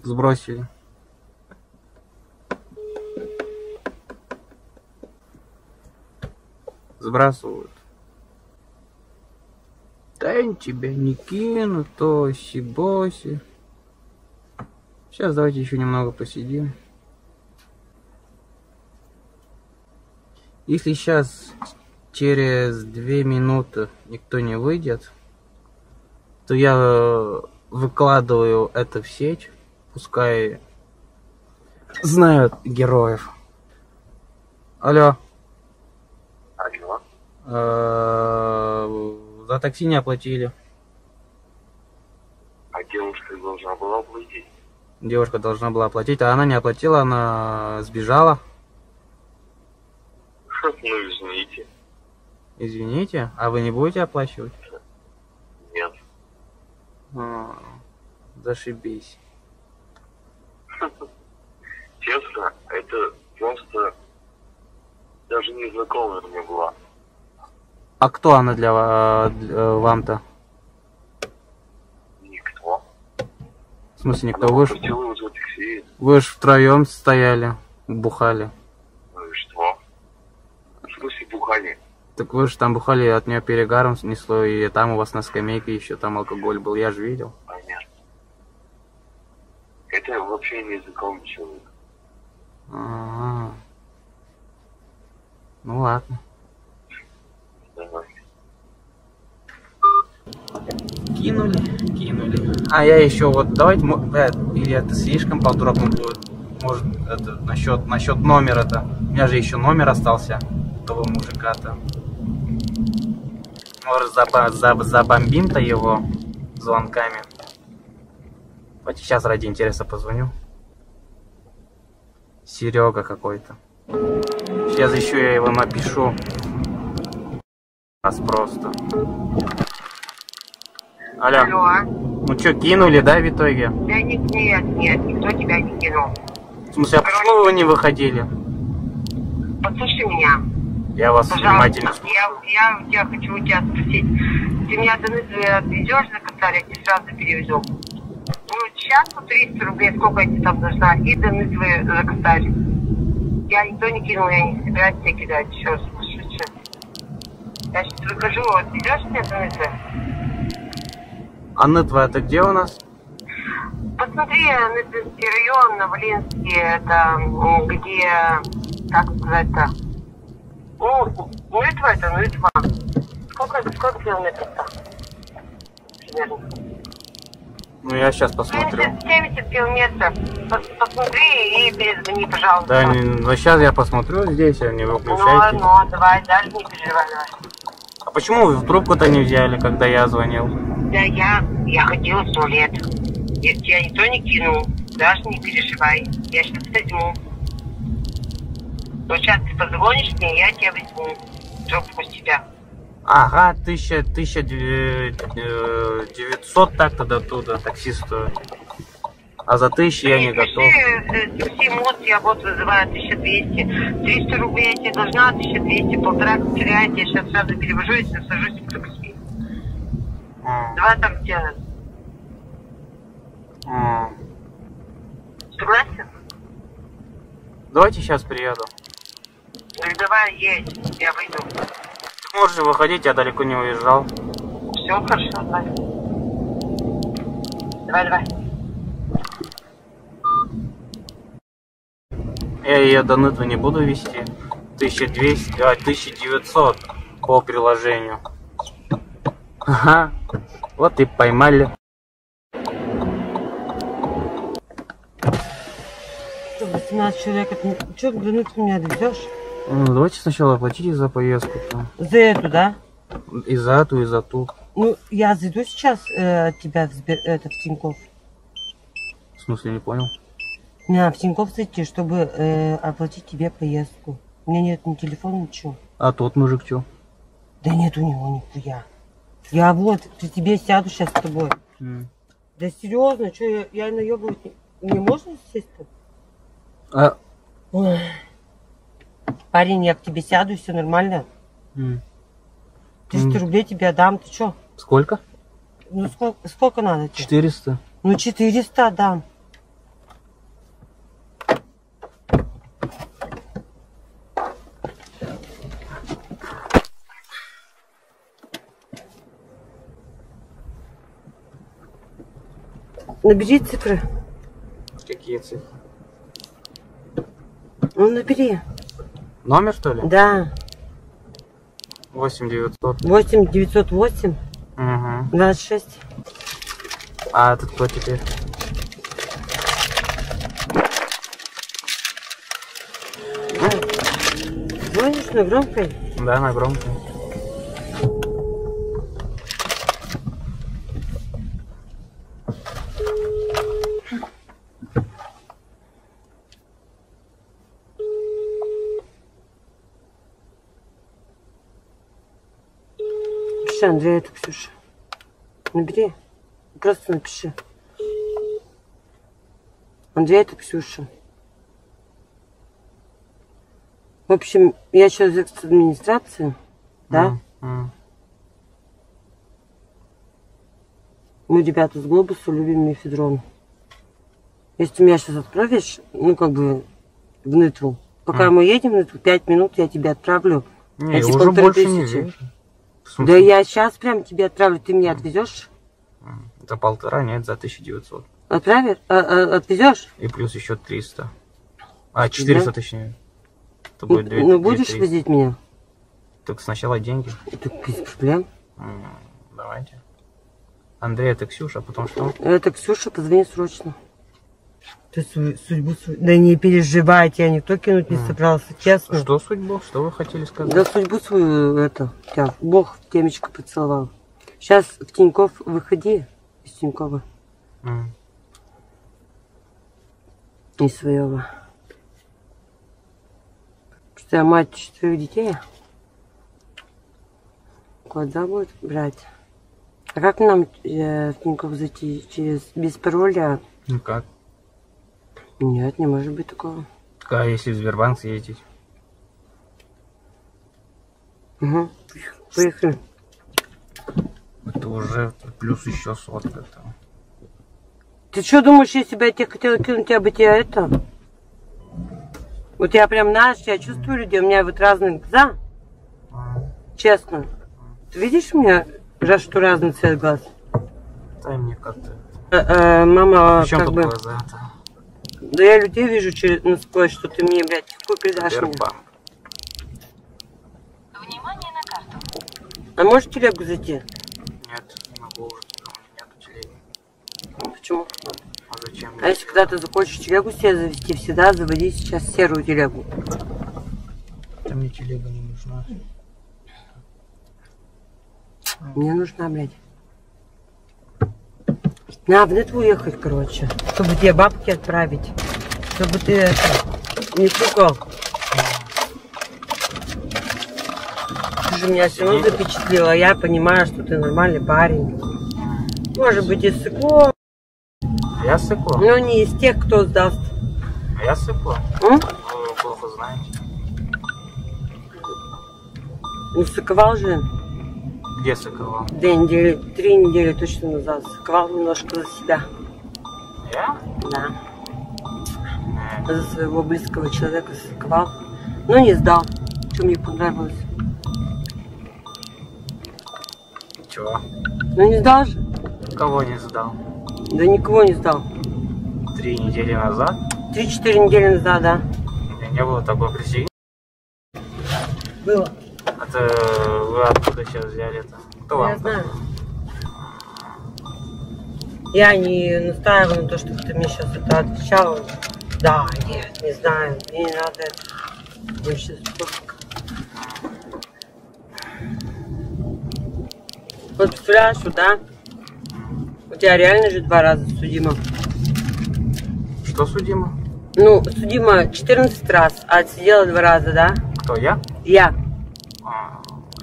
Сбросили. Сбрасывают. Да я тебя не кину, то си-боси. Сейчас давайте еще немного посидим. Если сейчас через 2 минуты никто не выйдет, то я выкладываю это в сеть, пускай знают героев. Алло. Алло. За такси не оплатили. А девушка должна была оплатить. Девушка должна была оплатить, а она не оплатила, она сбежала. Ну извините. Извините? А вы не будете оплачивать? Нет. А, зашибись. Честно, это просто даже незнакомая мне была. А кто она для вам-то? Никто. В смысле никто? Вы же втроем стояли, бухали. Ну и что? В смысле бухали? Так вы же там бухали, от нее перегаром снесло, и там у вас на скамейке еще там алкоголь был, я же видел. Понятно. Это вообще не языком человек. А-а-а. Ну ладно. Кинули, кинули. А я еще вот, давайте, или это слишком подробно будет, может, это насчет номера-то. У меня же еще номер остался, того мужика-то. Может, забомбим-то его звонками. Вот сейчас ради интереса позвоню. Серега какой-то. Сейчас еще я его напишу. Просто. Алло. Алло. Ну что, кинули, да, в итоге? Да нет, никто тебя не кинул. В смысле, а почему вы не выходили? Послушай меня. Я вас внимательно слушаю. Я хочу у тебя спросить. Ты меня отвезешь на Косарь, я тебе сразу перевезу. Ну, сейчас по 300 рублей, сколько я тебе там должна, и до Нытвы на Косарь. Я никто не кинул, я не собираюсь тебя кидать. Еще слушайте. Я сейчас выхожу, вот идешь мне становиться? Анетва, это где у нас? Посмотри, Нютвинский район, Новолинский, это где, как сказать-то? Ну, Нютва это, Нютва. Сколько километров-то? Примерно. Ну, я сейчас посмотрю. 70 километров. Посмотри и перезвони, пожалуйста. Да, ну, сейчас я посмотрю здесь, а не выключайте. Ну, давай, дальше не переживай. А почему вы в трубку-то не взяли, когда я звонил? Да, я ходила в туалет. Если тебя никто не кинул, даже не переживай. Я сейчас возьму. Вот сейчас ты позвонишь мне, я тебя возьму. Трубку с тебя. Ага, 1900 так-то до туда таксисту. А за 1000 я не готов. Такси мост, я вот вызываю 1200. 300 рублей я тебе должна, 1200, полтора теряете. Я сейчас сразу перевожу и сажусь в такси. Давай там делать. Согласен? Давайте сейчас приеду. Ну давай едь, я выйду. Можешь выходить, я далеко не уезжал. Все хорошо, давай. Давай. Я ее до Нытвы не буду вести. 1200, а 1900 по приложению. Ага, вот и поймали. Что, 18 человек, что до Нытвы меня довезешь? Ну, давайте сначала оплатите за поездку. За эту, да? И за эту, и за ту. Ну, я зайду сейчас тебя в Тинькофф. В смысле, не понял? Не, в Тинькофф зайти, чтобы оплатить тебе поездку. У меня нет ни телефона, ничего. А тот мужик что? Да нет у него нихуя. Я вот при тебе сяду сейчас с тобой. Да серьезно, что я наебываюсь? Мне можно сесть-то? Ой. Парень, я к тебе сяду, все нормально. 300 рублей тебе дам, ты че? Сколько? Ну, сколько надо тебе? 400. Ну, 400 дам. Набери цифры. Какие цифры? Ну, набери. Номер, что ли? Да. 8900. 8908. Угу. 26. А это кто теперь? Звонишь на громкой? Да, на громкой. Андрей, это Ксюша. Набери. Просто напиши. Андрей, это Ксюша. В общем, я сейчас в администрации. Да? Мы ребята с Глобуса любим мефедрон. Если ты меня сейчас отправишь, ну как бы в Нытву. Пока мы едем в Нытву, 5 минут я тебя отправлю. Не, эти уже больше 1000. Не. Да я сейчас прям тебе отправлю, ты меня отвезешь? За полтора, нет, за 1900. Отправишь? Отвезешь? И плюс еще 300. А, 400 да? Точнее. Это будет 2, ну, 2, будешь 300. Возить меня? Только сначала деньги. Это без проблем. Давайте. Андрей, это Ксюша, потом что? Это Ксюша, позвони срочно. Ты судьбу... Да не переживай, тебя никто кинуть не собрался, честно. Что судьбу? Что вы хотели сказать? Да судьбу свою, это, тебя Бог в темечко поцеловал. Сейчас в Тинькофф выходи из Тинькова. Из своего. Что я мать 4 детей? Куда будет брать? А как нам в Тинькофф зайти? Без пароля? Ну как? Нет, не может быть такого. А если в Сбербанк съездить? Угу, поехали. Это уже плюс еще сотка там. Ты что думаешь, если бы я тебя хотела кинуть, я бы тебя это... Вот я прям, знаешь, я чувствую людей, у меня вот разные глаза. Честно. Ты видишь у меня, Жаш, что разный цвет глаз? Да, мне как-то... мама, причем как бы... глаза-то? Да я людей вижу через насквозь, что ты мне, блядь, какой придашь мне. Внимание на карту. А можешь телегу зайти? Нет, не могу уже, потому что нету телеги. Почему? А зачем? А если когда ты захочешь телегу себе завести, всегда заводи сейчас серую телегу. Там мне телега не нужна. Мне нужна, блядь. Надо в нет уехать, короче, чтобы тебе бабки отправить, чтобы ты это, не пугал. Ты же меня все равно запечатлила, я понимаю, что ты нормальный парень. Может быть и сыкло. Я сыкло. Но не из тех, кто сдаст. А я сыкло. Вы плохо знаете. Не сыковал же? Где сыковал? 3 недели точно назад. Сыковал немножко за себя. Я? Да. За своего близкого человека сыковал. Но не сдал. Что мне понравилось. Чего? Ну не сдал же. Кого не сдал? Да никого не сдал. 3 недели назад? 3-4 недели назад, да. У меня не было такой пресечения. Было. Это вы откуда сейчас взяли это? Кто вам? Я знаю. Я не настаиваю на то, что ты мне сейчас это отвечала. Да, нет, не знаю, мне не надо это. Вы сейчас пофиг. Вот представляешь, да? У тебя реально же 2 раза судимо. Что судимо? Ну, судимо 14 раз, а отсидела 2 раза, да? Кто, я? Я.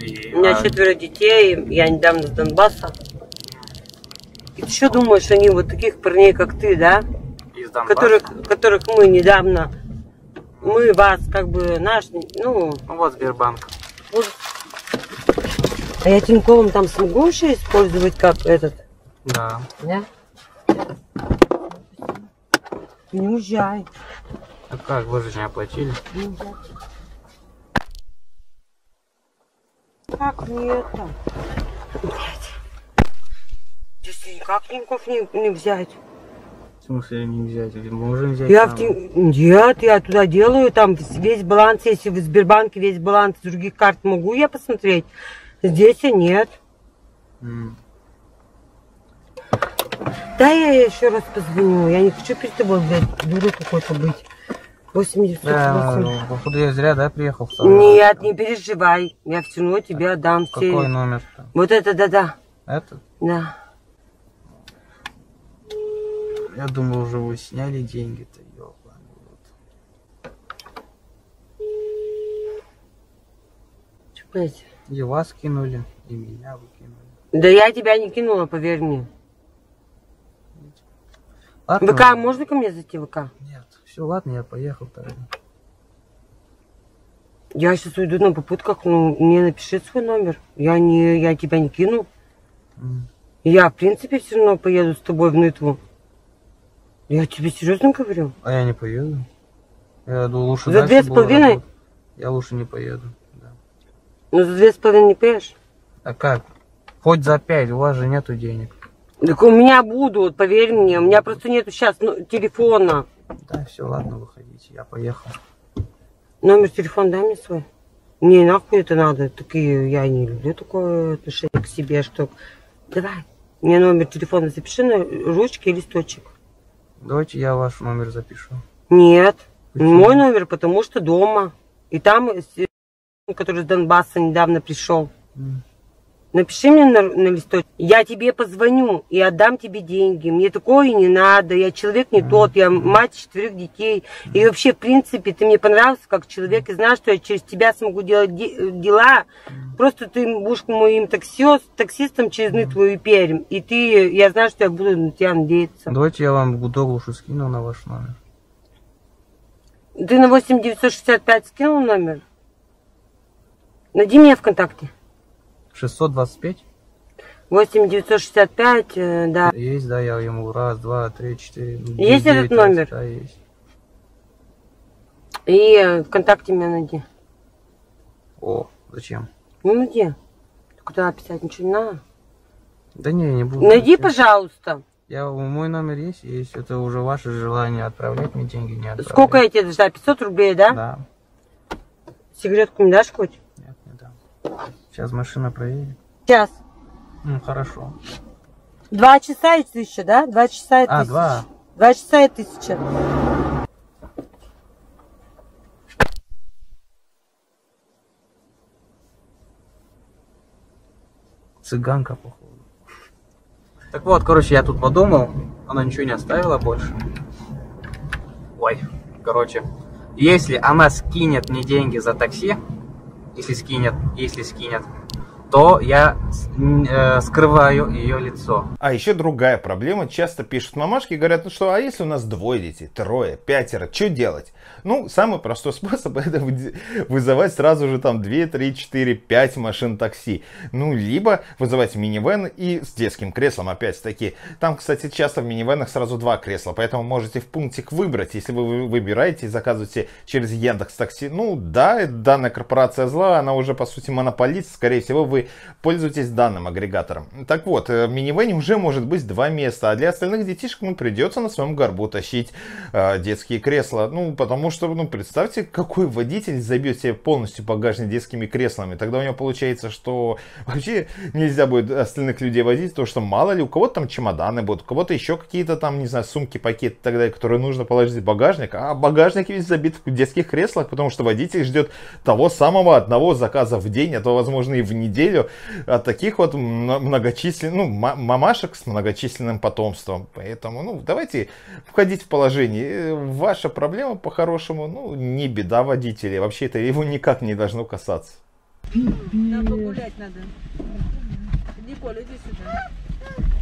У меня 4 детей, я недавно с Донбасса. И ты что думаешь, они вот таких парней, как ты, да? Из Донбасса? Которых мы недавно, мы вас, как бы, наш, ну... Ну вот Сбербанк. Вот. А я Тиньковым там смогу еще использовать как этот? Да. Да? Не уезжай. А как, вы же не оплатили? Не уезжай. Как мне это? Блять. Если никак Тинькофф не взять. В смысле не взять? Или можем взять? Я в Тин... Нет, я туда делаю, там весь баланс, если в Сбербанке весь баланс других карт могу я посмотреть. Здесь и нет. Да я еще раз позвоню. Я не хочу перед тобой, блядь, дурой какой-то быть. 88. Да, походу я зря, да, приехал? Нет, не переживай. Я все равно тебе отдам. Какой все... номер-то? Вот это, да-да. Это? Да. Я думал, уже вы сняли деньги-то. Что, блядь? И вас кинули, и меня выкинули. Да я тебя не кинула, поверь мне. Ладно, ВК, можно ко мне зайти, ВК? Нет. Все, ладно, я поехал тогда. Я сейчас уйду на попутках, но мне напиши свой номер. Я тебя не кину. Я, в принципе, все равно поеду с тобой в Нытву. Я тебе серьезно говорю. А я не поеду. Я думаю, лучше за 2,5? Я лучше не поеду. Да. Ну, за 2,5 не поешь? А как? Хоть за 5, у вас же нету денег. Так у меня будут, поверь мне. У меня просто нету сейчас телефона. Да, все, ладно, выходите, я поехал. Номер телефона дай мне свой. Мне нахуй это надо, такие, я не люблю такое отношение к себе, что... Давай, мне номер телефона запиши на ручке и листочек. Давайте я ваш номер запишу. Нет, почему? Мой номер, потому что дома. И там, который с Донбасса недавно пришел. Напиши мне на листочек, я тебе позвоню и отдам тебе деньги. Мне такое не надо, я человек не тот, я мать 4 детей. И вообще, в принципе, ты мне понравился как человек, и знаешь, что я через тебя смогу делать дела. Просто ты будешь моим таксистом через твою Пермь. И ты, я знаю, что я буду на тебя надеяться. Давайте я вам гудоглушу скину на ваш номер. Ты на 8965 скинул номер? Найди меня ВКонтакте. 625? 8965, да. Есть, да, я ему 1, 2, 3, 4. Есть 9, этот номер? Да, есть. И ВКонтакте меня найди. О, зачем? Ну найди. Куда писать? Ничего не надо? Да не, я не буду. Найди, пожалуйста. Я, мой номер есть, если это уже ваше желание отправлять мне деньги, не отправлять. Сколько я тебе должна? 500 рублей, да? Да. Сигаретку не дашь хоть? Нет, не дам. Сейчас машина проедет. Сейчас. Ну, хорошо. 2 часа и 1000, да? 2 часа и 1000. А, 2. 2 часа и 1000. Цыганка, похоже. Так вот, короче, я тут подумал, она ничего не оставила больше. Ой, короче, если она скинет мне деньги за такси, если скинет, то я скрываю ее лицо. А еще другая проблема. Часто пишут мамашки, говорят, ну что, а если у нас 2 детей, 3, 5, что делать? Ну, самый простой способ — это вызывать сразу же там 2, 3, 4, 5 машин такси. Ну, либо вызывать минивэн и с детским креслом опять-таки. Там, кстати, часто в минивэнах сразу 2 кресла, поэтому можете в пунктик выбрать. Если вы выбираете и заказываете через Яндекс.Такси, ну да, данная корпорация зла, она уже, по сути, монополист, скорее всего, вы пользуетесь данным агрегатором. Так вот, в минивэне уже может быть 2 места, а для остальных детишек, ну, придется на своем горбу тащить детские кресла. Ну, потому что, ну, представьте, какой водитель забьет себе полностью багажник детскими креслами. Тогда у него получается, что вообще нельзя будет остальных людей возить, потому что мало ли, у кого-то там чемоданы будут, у кого-то еще какие-то там, не знаю, сумки, пакеты и так далее, которые нужно положить в багажник, а багажник весь забит в детских креслах, потому что водитель ждет того самого 1 заказа в день, а то, возможно, и в неделю. От таких вот многочисленных, ну, мамашек с многочисленным потомством. Поэтому, ну, давайте входить в положение. Ваша проблема, по-хорошему, ну, не беда водителя. Вообще это его никак не должно касаться. Нам погулять надо. Николь, иди сюда.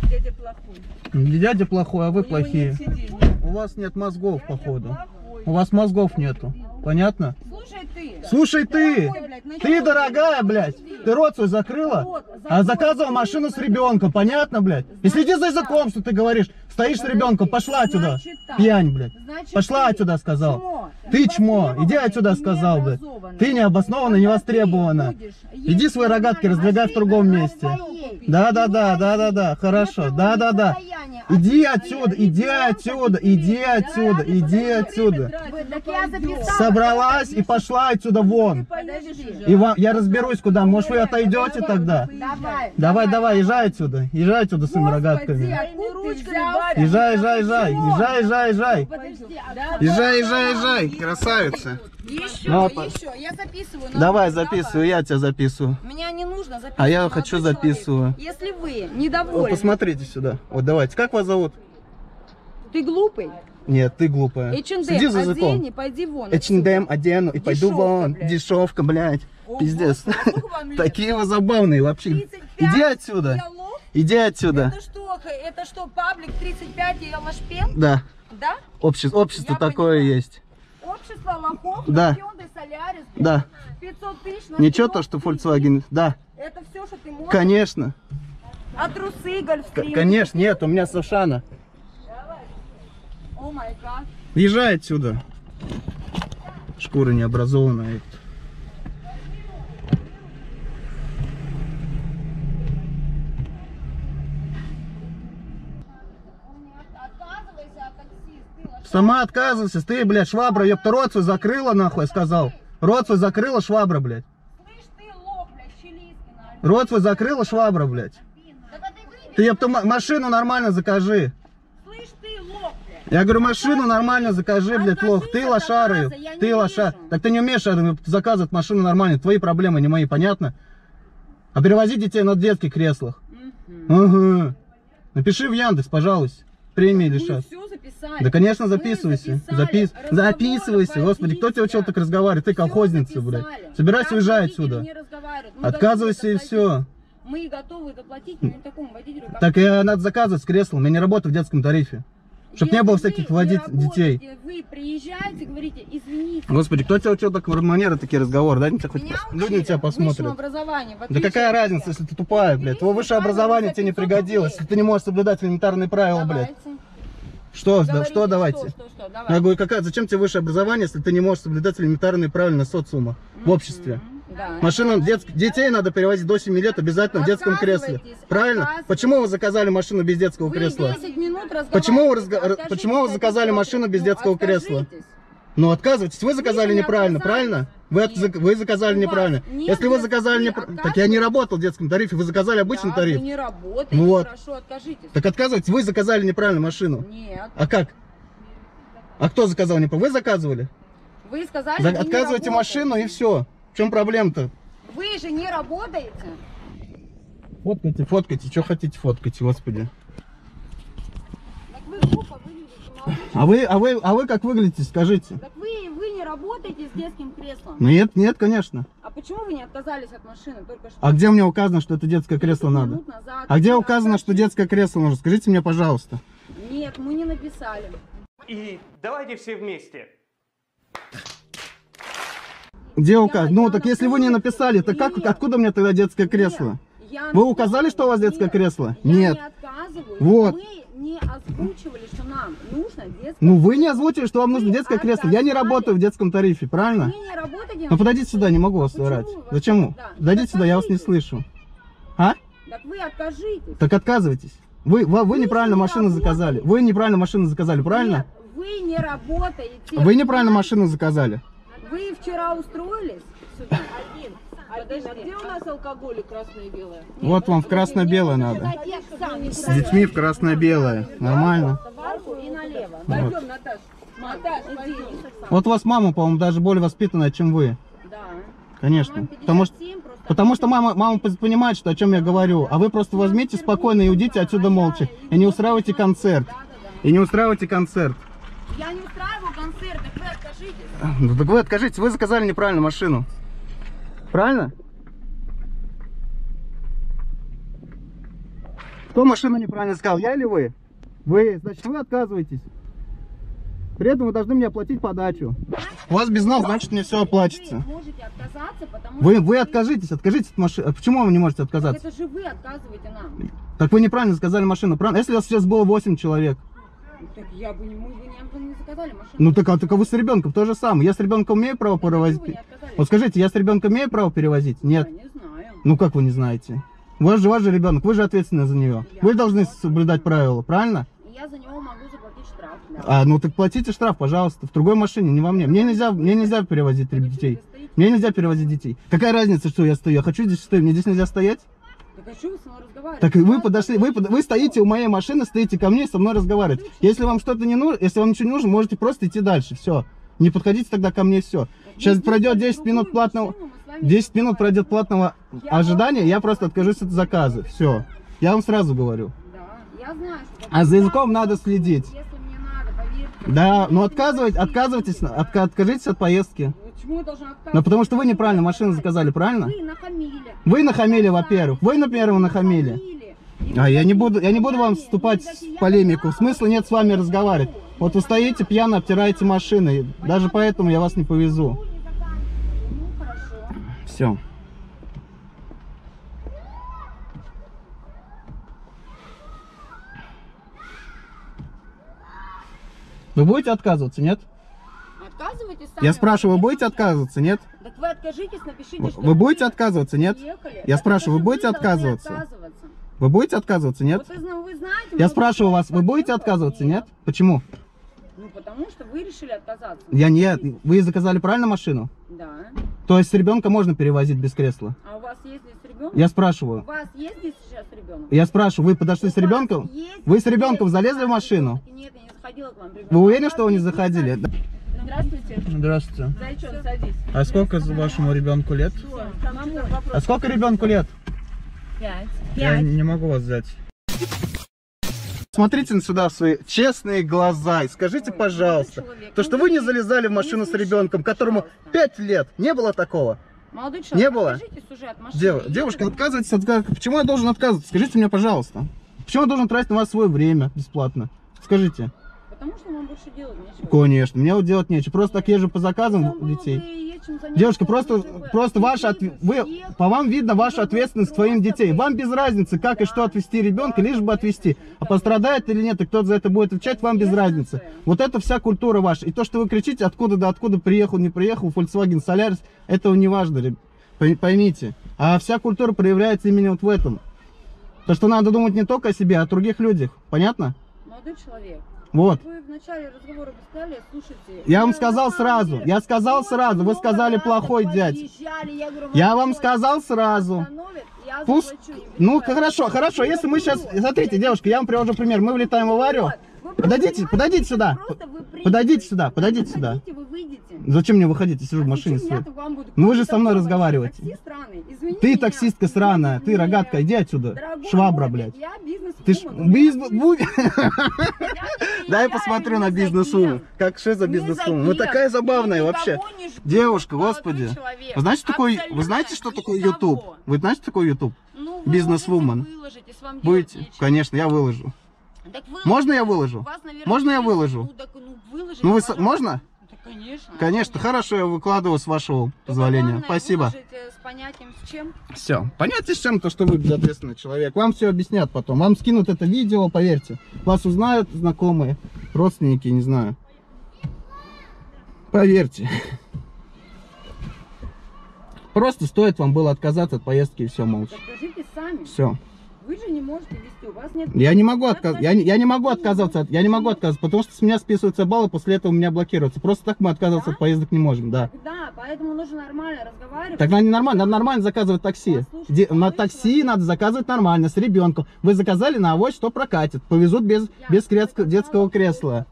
Дядя плохой. Не дядя плохой, а вы плохие. У вас нет мозгов, походу. У вас мозгов нету. Понятно? Слушай ты! Слушай ты! Дорогой, блядь, ты, дорогая, блядь! Ты рот свой закрыла, а заказывала машину с ребенком, понятно, блядь? И следи за языком, что ты говоришь. Стоишь с ребенком, пошла отсюда, пьянь, блядь. Пошла отсюда, сказал. Ты чмо, иди отсюда, сказал, блядь. Ты необоснованно, не востребована. Иди свои рогатки раздвигай в другом месте. Да-да-да, хорошо, да-да-да. Иди отсюда, иди отсюда, иди отсюда, иди отсюда. Собралась и пошла отсюда вон. И вам, я разберусь, куда. Может, вы отойдете тогда? Давай, езжай отсюда с своими рогатками. Езжай, красавица. Еще, я записываю. Давай, записываю, я тебя записываю. Меня не нужно записывать. А я хочу записываю. Если вы недовольны. Посмотрите сюда. Вот давайте. Как вас зовут? Ты глупый. Нет, ты глупая. Сиди за языком. H&M одену и пойду вон. Дешевка, блядь. Пиздец. Такие вы забавные вообще. Иди отсюда. Иди отсюда. Это что, паблик 35 и Лашпен? Да. Да? Общество такое есть. Общество лохов, да. Hyundai, Solaris, да. 500 тысяч. Ничего то, что Volkswagen, да. Это все, что ты можешь? Конечно. А трусы, гольфстрим? Конечно, нет, у меня Сашана. О май гад. Езжай отсюда. Шкура необразованная. Сама отказывайся, ты, блядь, швабра, ёпта, рот свой закрыла, нахуй, сказал. Рот свой закрыла, швабра, блядь. Рот свой закрыла, швабра, блядь. Ты, ёпта, машину нормально закажи. Я говорю, машину нормально закажи, блядь, лох. Ты лошара, ты лошара. Так ты не умеешь заказывать машину нормально, твои проблемы, не мои, понятно? А перевози детей на детских креслах. Угу. Напиши в Яндекс, пожалуйста. Премии лишат. Да, конечно, записывайся. Записывайся, господи, кто тебя учил так разговаривать? Ты колхозница, блядь. Собирайся уезжать отсюда. Отказывайся и все. Мы готовы заплатить такому водителю. Так и надо заказывать с креслом. Я не работаю в детском тарифе. Чтобы не было всяких детей. Вы приезжаете, говорите, извините. Господи, кто тебя учил так манеры, такие разговоры? Да, люди на тебя посмотрят. Да какая разница, если ты тупая, блядь? Твое высшее образование тебе не пригодилось, если ты не можешь соблюдать элементарные правила, блядь. Что, да, что давайте? Что, давай. Я говорю, зачем тебе высшее образование, если ты не можешь соблюдать элементарные правила социума в обществе? Да. Машину детей надо перевозить до 7 лет обязательно в детском кресле. Правильно? Почему вы заказали машину без детского кресла? Почему вы заказали машину без детского кресла? Ну, отказывайтесь. Вы заказали неправильно, правильно? Вы заказали неправильно. Если вы заказали неправильно... Так я не работал в детском тарифе, вы заказали обычный тариф. Да, вы не работаете, вот. Хорошо, откажитесь. Так отказывайтесь, вы заказали неправильно машину. Нет. А как? А кто заказал неправильно? Вы заказывали? Вы сказали, отказывайте машину и все. В чем проблема-то? Вы же не работаете. Фоткайте, фоткайте, что хотите фоткайте, господи. Так вы глупо выглядите, молодец. А вы как выглядите, скажите? Так вы не работаете с детским креслом? Нет, нет, конечно. А почему вы не отказались от машины только что? А где мне указано, что это детское кресло надо? А где указано, что детское кресло нужно? Скажите мне, пожалуйста. Нет, мы не написали. И давайте все вместе. Где указано? Ну, так если вы не написали, то как, откуда мне тогда детское кресло? Вы указали, что у вас детское кресло? Нет. Вот. Вы не озвучивали, что нам нужно детское кресло. Ну, вы не озвучили, что вам нужно детское кресло. Я не работаю в детском тарифе, правильно? Вы не работаете. Ну, подойдите сюда, не могу вас орать. Зачем? Подойдите сюда, я вас не слышу. А? Так вы откажитесь. Так отказывайтесь. Вы неправильно машину заказали. Вы неправильно машину заказали, правильно? Вы не работаете. Вы неправильно машину заказали. Вы вчера устроились сюда? Подожди, а где у нас алкоголь красное и белое? Вот вам в красно-белое надо. С детьми в красно-белое. Нормально? И налево. Пойдем, Наташа. Наташа, пойдем. Вот у вас мама, по-моему, даже более воспитанная, чем вы. Да. Конечно. Потому что мама понимает, что, о чем я говорю. А вы просто возьмите спокойно и уйдите отсюда молча. И не устраивайте концерт. И не устраивайте концерт. Я не устраиваю концерт, так вы откажитесь. Ну, так вы откажитесь, вы заказали неправильно машину. Правильно? Кто машину неправильно сказал, я или вы? Вы, значит, вы отказываетесь. При этом вы должны мне оплатить подачу. У вас безнал, значит, мне все оплачется. Вы можете отказаться, потому что... Вы откажитесь, откажитесь от машины. Почему вы не можете отказаться? Так это же вы отказываете нам. Так вы неправильно сказали машину. Если у вас сейчас было 8 человек... Так я бы, мы бы не заказали машину. Ну так, а вы с ребенком то же самое. Я с ребенком имею право перевозить? Вот скажите, я с ребенком имею право перевозить? Нет. Я не знаю. Ну как вы не знаете? Ваш же ребенок, вы же ответственны за нее. Вы должны соблюдать правила, правильно? Я за него могу заплатить штраф. Да. А, ну так платите штраф, пожалуйста, в другой машине, не во мне. Мне нельзя перевозить детей. Мне нельзя перевозить детей. Какая разница, что я стою? Я хочу здесь стоять, мне здесь нельзя стоять? Так вы подошли, вы стоите у моей машины, стоите ко мне и со мной разговариваете. Если вам что-то не нужно, если вам ничего не нужно, можете просто идти дальше. Все. Не подходите тогда ко мне, все. Сейчас пройдет 10 минут пройдет платного ожидания, я просто откажусь от заказа. Все. Я вам сразу говорю. А за языком надо следить. Да, ну откажитесь от поездки. Но потому что вы неправильно машину заказали, правильно? Вы нахамили, во-первых. Вы, например, нахамили. А я не буду вам вступать в полемику. Смысла нет с вами разговаривать. Вот вы стоите пьяно, обтираете машины. Даже поэтому я вас не повезу. Все. Вы будете отказываться, нет? Я спрашиваю, вы будете отказываться, нет? Так вы откажитесь, напишите, что вы будете отказываться, нет? Я спрашиваю, вы будете отказываться? Вы будете отказываться, нет? Я спрашиваю вас, вы будете отказываться, нет? Почему? Ну, потому что вы решили отказаться. Я нет. Вы заказали правильно машину? Да. То есть ребенка можно перевозить без кресла? А у вас есть здесь ребенок? Я спрашиваю. У вас есть здесь сейчас ребенок? Я спрашиваю, вы подошли с ребенком? Вы с ребенком залезли в машину? Нет, я не заходила к вам. Вы уверены, что вы не заходили? Здравствуйте. Здравствуйте. Зайчон, садись. А сколько вашему ребенку лет? А сколько ребенку лет? 5. Я не могу вас взять. Смотрите сюда в свои честные глаза и скажите, пожалуйста, то, что вы не залезали в машину с ребенком, которому 5 лет, не было такого? Молодой человек, не было? Девушка, отказывайтесь от... Почему я должен отказываться? Скажите мне, пожалуйста. Почему я должен тратить на вас свое время бесплатно? Скажите. потому что вам больше делать нечего. Конечно, мне вот делать нечего. Просто так езжу по заказам детей. Девушка, просто ваша ответственность. По вам видно вашу ответственность к своим детей. Вам без разницы, как и что отвезти ребенка, лишь бы отвезти. А пострадает или нет, и кто за это будет отвечать, вам без разницы. Вот это вся культура ваша. И то, что вы кричите, откуда да откуда приехал, не приехал, Volkswagen Solaris, этого не важно, поймите. А вся культура проявляется именно вот в этом. То, что надо думать не только о себе, а о других людях. Понятно? Молодой человек. Вот. Вы в начале разговора сказали, слушайте. Я вам сказал сразу. Я сказал сразу. Вы сказали плохой дядя. Я вам сказал сразу. Ну хорошо, хорошо. Если мы сейчас, смотрите, девушка, я вам привожу пример. Мы влетаем в аварию. Подойдите, подойдите сюда. Подойдите сюда, подойдите сюда. Зачем мне выходить, я сижу в машине свет? Ну вы же со мной разговариваете. Ты таксистка сраная, ты рогатка, иди отсюда. Швабра, блядь. Ты дай посмотрю на бизнес-уму. Как что за бизнес-ума? Вы такая забавная вообще. Девушка, господи. Вы знаете, что такое YouTube? Вы знаете, что такое YouTube? Бизнес-вумен. Будете? Конечно, я выложу. Можно я выложу? Можно я выложу? Ну вы можно? Конечно. Конечно, хорошо, я выкладываю с вашего позволения. Спасибо. С понятием с чем? Все. Понятие с чем, то, что вы безответственный человек. Вам все объяснят потом. Вам скинут это видео, поверьте. Вас узнают знакомые, родственники, не знаю. Поверьте. Просто стоит вам было отказаться от поездки и все молча. Скажите сами. Все. Вы же не можете вести, у вас нет... Я не могу отказаться, потому что с меня списываются баллы, после этого у меня блокируются. Просто так мы отказаться от поездок не можем, да. Да, поэтому нужно нормально разговаривать. Так надо нормально заказывать такси. На такси надо заказывать нормально, с ребенком. Вы заказали на авось, что прокатит, повезут без детского кресла.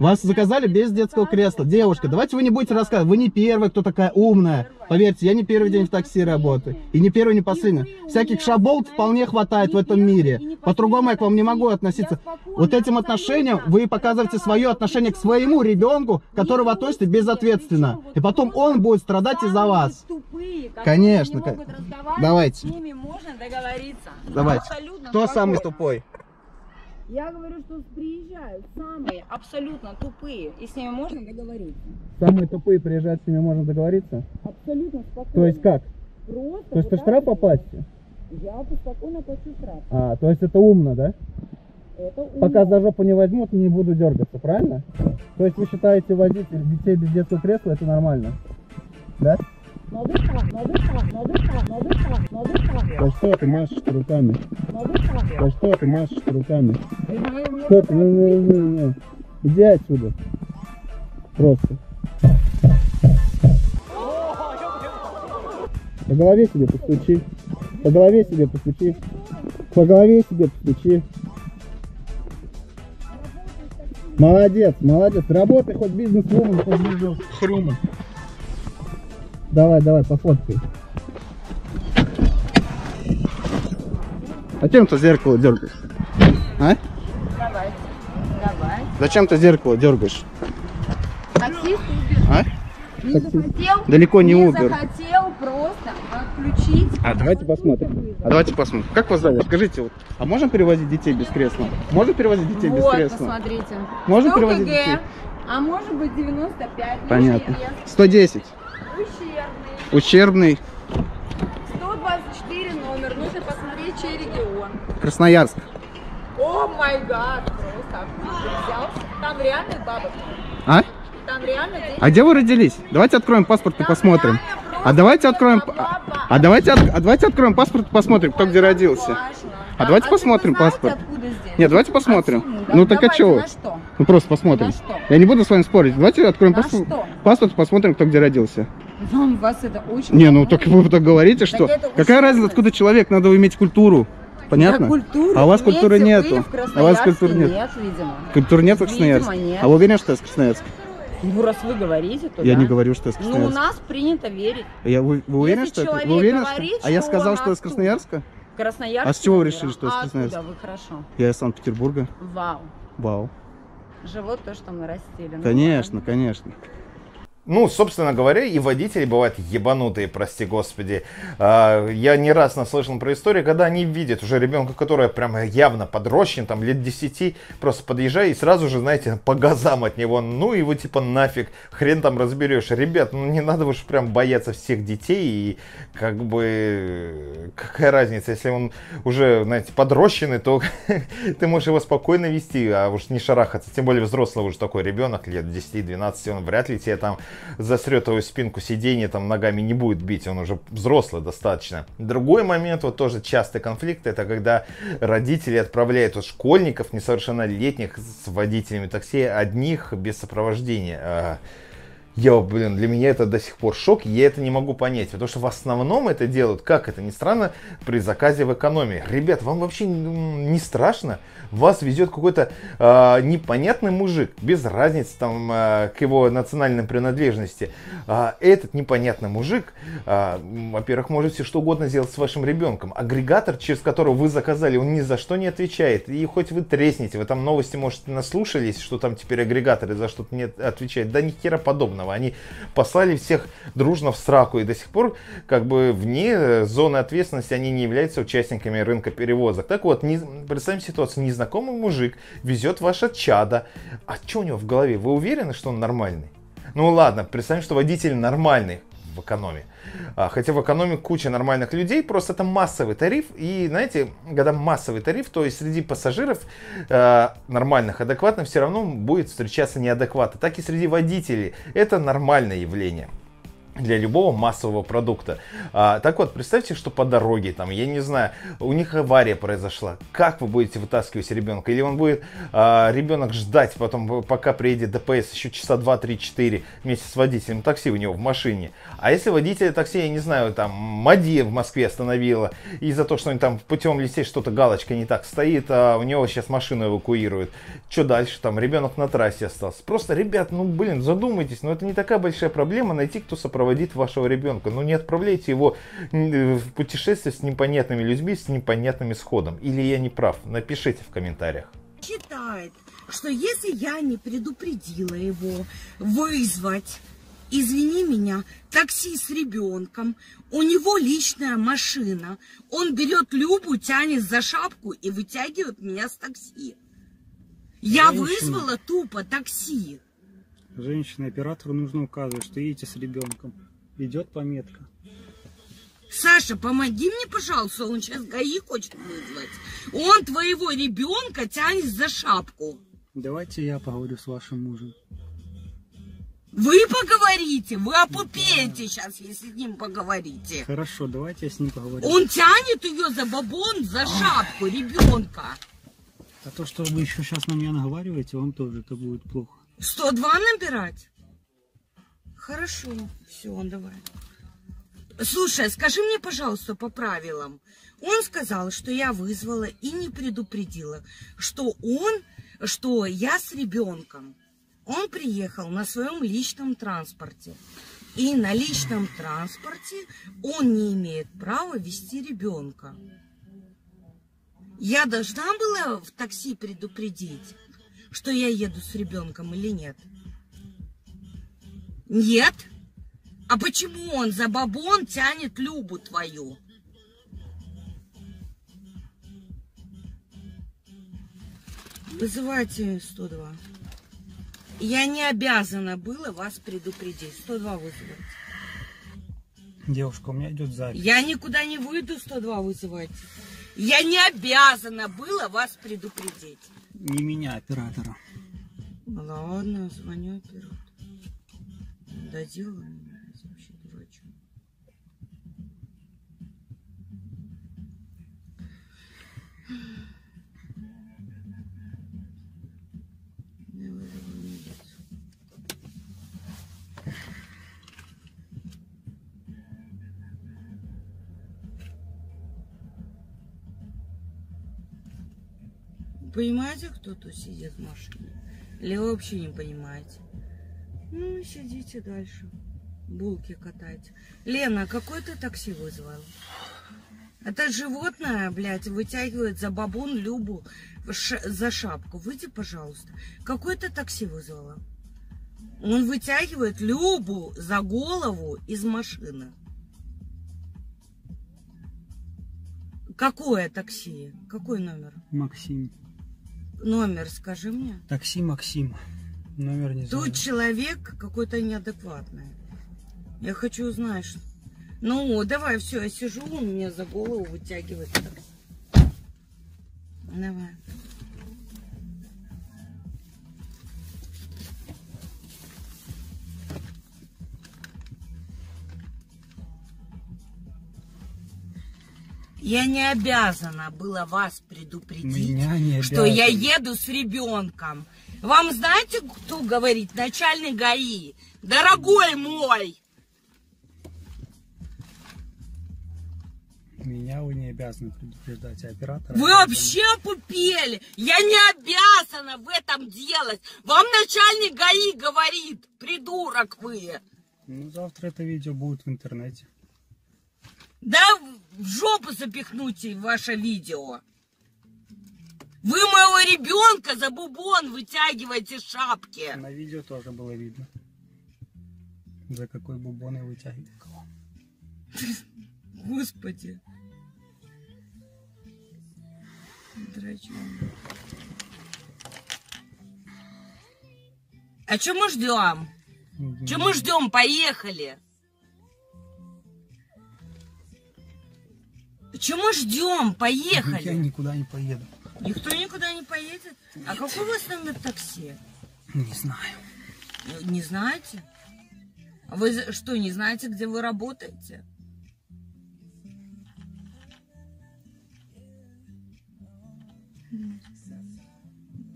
Вас заказали без детского кресла. Девушка, давайте вы не будете рассказывать. Вы не первая, кто такая умная. Поверьте, я не первый день в такси работаю. И не первый, не последний. Всяких шаболт вполне хватает в этом мире. По-другому я к вам не могу относиться. Вот этим отношением вы показываете свое отношение к своему ребенку, которого относите безответственно. И потом он будет страдать из-за вас. Конечно. Давайте. С ними можно договориться. Давайте. Кто самый тупой? Я говорю, что приезжают самые абсолютно тупые, и с ними можно договориться. Самые тупые приезжают, с ними можно договориться? Абсолютно спокойно. То есть как? Просто. То есть ты штраф попасть? Я спокойно плачу штраф. А, то есть это умно, да? Это умно. Пока за жопу не возьмут, не буду дергаться, правильно? То есть вы считаете возить детей без детского кресла, это нормально? Да? Да что ты машешь руками? Да что ты машешь руками? Что ты? Ну. Иди отсюда. Просто. По голове себе постучи. По голове себе постучи. По голове себе постучи. Молодец, молодец. Работай хоть бизнес-вумен, хоть бизнес-хрюман. Давай, давай, пофоткай. Зачем ты зеркало дергаешь? А? Давай, давай. Зачем ты зеркало дергаешь? Таксист убежал. А? Не захотел, далеко не убежал. Захотел просто отключить. А давайте посмотрим. А давайте посмотрим. Как вас зовут? Скажите, вот, а можно перевозить детей без кресла? Можно перевозить детей без кресла? Посмотрите. Можно перевозить детей? А может быть 95. Понятно. 110. Ущербный. 124 номер. Нужно посмотреть, чей регион. Красноярск. О май гад, просто взялся. Там реально бабушка. А? Там реально. А где вы родились? Давайте откроем паспорт и посмотрим. А давайте откроем. А давайте откроем паспорт и посмотрим, кто где родился. А давайте посмотрим паспорт. Нет, давайте посмотрим. Ну так а чего? Ну просто посмотрим. Я не буду с вами спорить. Давайте откроем паспорт и посмотрим, кто где родился. Вам вас это очень. Не, ну так вы так говорите, что. Какая разница, откуда человек, надо иметь культуру. Понятно? А у вас культуры нету. А у вас культуры нет. Культуры нет в Красноярске. А вы уверены, что я из Красноярска? Ну раз вы говорите, то я не говорю, что я из Красноярска. Ну у нас принято верить. Вы уверены, что это? Вы уверены, что? А я сказал, что я из Красноярска? Красноярск. А с чего вы решили, что я из Красноярска? Откуда вы? Хорошо. Я из Санкт-Петербурга. Вау. Вау. Живот то, что мы растили. Конечно, конечно. Ну, собственно говоря, и водители бывают ебанутые, прости господи. Я не раз наслышан про историю, когда они видят уже ребенка, который прям явно подрощен, там, лет 10, просто подъезжай и сразу же, знаете, по газам от него. Ну, его типа нафиг, хрен там разберешь. Ребят, ну не надо уж прям бояться всех детей. И как бы, какая разница, если он уже, знаете, подрощенный, то ты можешь его спокойно вести, а уж не шарахаться. Тем более взрослый уже такой ребенок, лет 10-12, он вряд ли тебе там... засрет его спинку сиденья, там ногами не будет бить, он уже взрослый достаточно. Другой момент, вот тоже частый конфликт, это когда родители отправляют вот школьников несовершеннолетних с водителями такси одних без сопровождения. Я, блин, для меня это до сих пор шок, я это не могу понять, потому что в основном это делают, как это ни странно, при заказе в экономии. Ребят, вам вообще не страшно? Вас везет какой-то непонятный мужик, без разницы там к его национальной принадлежности. Этот непонятный мужик, во-первых, может все что угодно сделать с вашим ребенком. Агрегатор, через которого вы заказали, он ни за что не отвечает. И хоть вы треснете, вы там новости, может, наслушались, что там теперь агрегаторы за что-то не отвечают. Да ни хера подобного. Они послали всех дружно в сраку, и до сих пор как бы вне зоны ответственности они не являются участниками рынка перевозок. Так вот, представим ситуацию, незнакомый мужик везет ваше чадо. А что у него в голове? Вы уверены, что он нормальный? Ну ладно, представим, что водитель нормальный в экономе. Хотя в экономе куча нормальных людей, просто это массовый тариф. И знаете, когда массовый тариф, то и среди пассажиров нормальных, адекватных, все равно будет встречаться неадекваты. Так и среди водителей. Это нормальное явление для любого массового продукта. Так вот, представьте, что по дороге, там, я не знаю, у них авария произошла. Как вы будете вытаскивать ребенка? Или он будет, ребенок, ждать потом, пока приедет ДПС, еще часа 2-3-4 вместе с водителем такси у него в машине? А если водитель такси, я не знаю, там, МАДИ в Москве остановила, и за то, что он там в путевом листе что-то галочка не так стоит, а у него сейчас машину эвакуируют. Что дальше? Там ребенок на трассе остался. Просто, ребят, ну, блин, задумайтесь, ну, это не такая большая проблема найти, кто сопровождает вашего ребенка. Но не отправляйте его в путешествие с непонятными людьми, с непонятным исходом. Или я не прав? Напишите в комментариях. Считает, что если я не предупредила его вызвать, извини меня, такси с ребенком, у него личная машина, он берет Любу, тянет за шапку и вытягивает меня с такси. Я вызвала тупо такси. Женщине-оператору нужно указывать, что едете с ребенком. Идет пометка. Саша, помоги мне, пожалуйста, он сейчас ГАИ хочет вызвать. Он твоего ребенка тянет за шапку. Давайте я поговорю с вашим мужем. Вы поговорите, вы опупеете, да, сейчас, если с ним поговорите. Хорошо, давайте я с ним поговорю. Он тянет ее за бабон, за шапку ребенка. А то, что вы еще сейчас на меня наговариваете, вам тоже это будет плохо. 102 набирать? Хорошо, все, давай. Слушай, скажи мне, пожалуйста, по правилам. Он сказал, что я вызвала и не предупредила, что я с ребенком. Он приехал на своем личном транспорте. И на личном транспорте он не имеет права вести ребенка. Я должна была в такси предупредить, что я еду с ребенком или нет? Нет? А почему он за бабон тянет Любу твою? Вызывайте 102. Я не обязана была вас предупредить. 102 вызывайте. Девушка, у меня идет запись. Я никуда не выйду, 102 вызывайте. Я не обязана была вас предупредить. Не меня, оператора. Ладно, звоню оператору. Доделаю меня, я вообще дурачу. Давай, давай, милицию. Понимаете, кто тут сидит в машине? Или вы вообще не понимаете? Ну, сидите дальше. Булки катайте. Лена, какой ты такси вызвал? Это животное, блядь, вытягивает за бабун Любу за шапку. Выйди, пожалуйста. Какой ты такси вызвала? Он вытягивает Любу за голову из машины. Какое такси? Какой номер? Максим. Номер скажи мне. Такси Максим. Номер не знаю. Тут человек какой-то неадекватный. Я хочу узнать, что... Ну, давай, все, я сижу, он меня за голову вытягивает. Давай. Я не обязана была вас предупредить, что я еду с ребенком. Вам знаете, кто говорит? Начальник ГАИ. Дорогой мой! Меня вы не обязаны предупреждать, оператора. Вы вообще опупели! Я не обязана в этом делать! Вам начальник ГАИ говорит, придурок вы! Ну, завтра это видео будет в интернете. Да в жопу запихнуть ваше видео! Вы моего ребенка за бубон вытягиваете из шапки! На видео тоже было видно, за какой бубон я вытягивал. Господи! Драчу. А что мы ждем? Что мы ждем? Поехали! Чего мы ждем? Поехали! Я никуда не поеду. Никто никуда не поедет? Нет. А какой у вас номер такси? Не знаю. Не знаете? Вы что, не знаете, где вы работаете?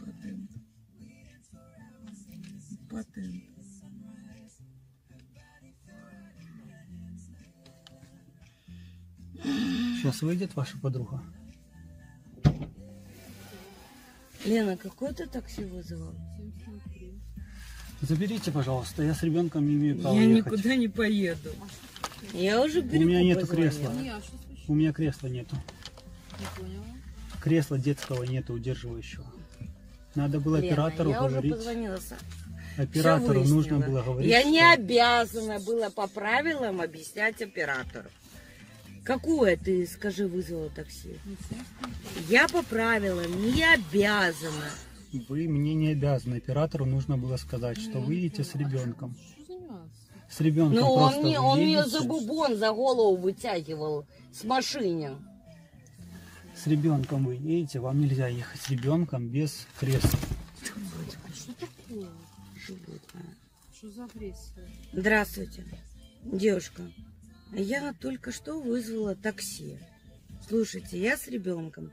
Патент. Патент. Сейчас выйдет ваша подруга. Лена, какое ты такси вызвал? Заберите, пожалуйста, я с ребенком не имею права ехать. Никуда не поеду. Я уже перекупаю. У меня нету кресла. У меня кресла нету. Не поняла. Кресла детского нету, удерживающего. Надо было оператору говорить. Оператору нужно было говорить. Я не обязана была по правилам объяснять оператору. Какое ты, скажи, вызвала такси? Я по правилам не обязана. Вы мне не обязаны. Оператору нужно было сказать, что вы едете с ребенком. С ребенком. Ну, он мне за бубон, за голову вытягивал с машины. С ребенком вы едете, вам нельзя ехать с ребенком без кресла. Что такое? Что за агрессия? Здравствуйте, девушка. Я только что вызвала такси. Слушайте, я с ребенком.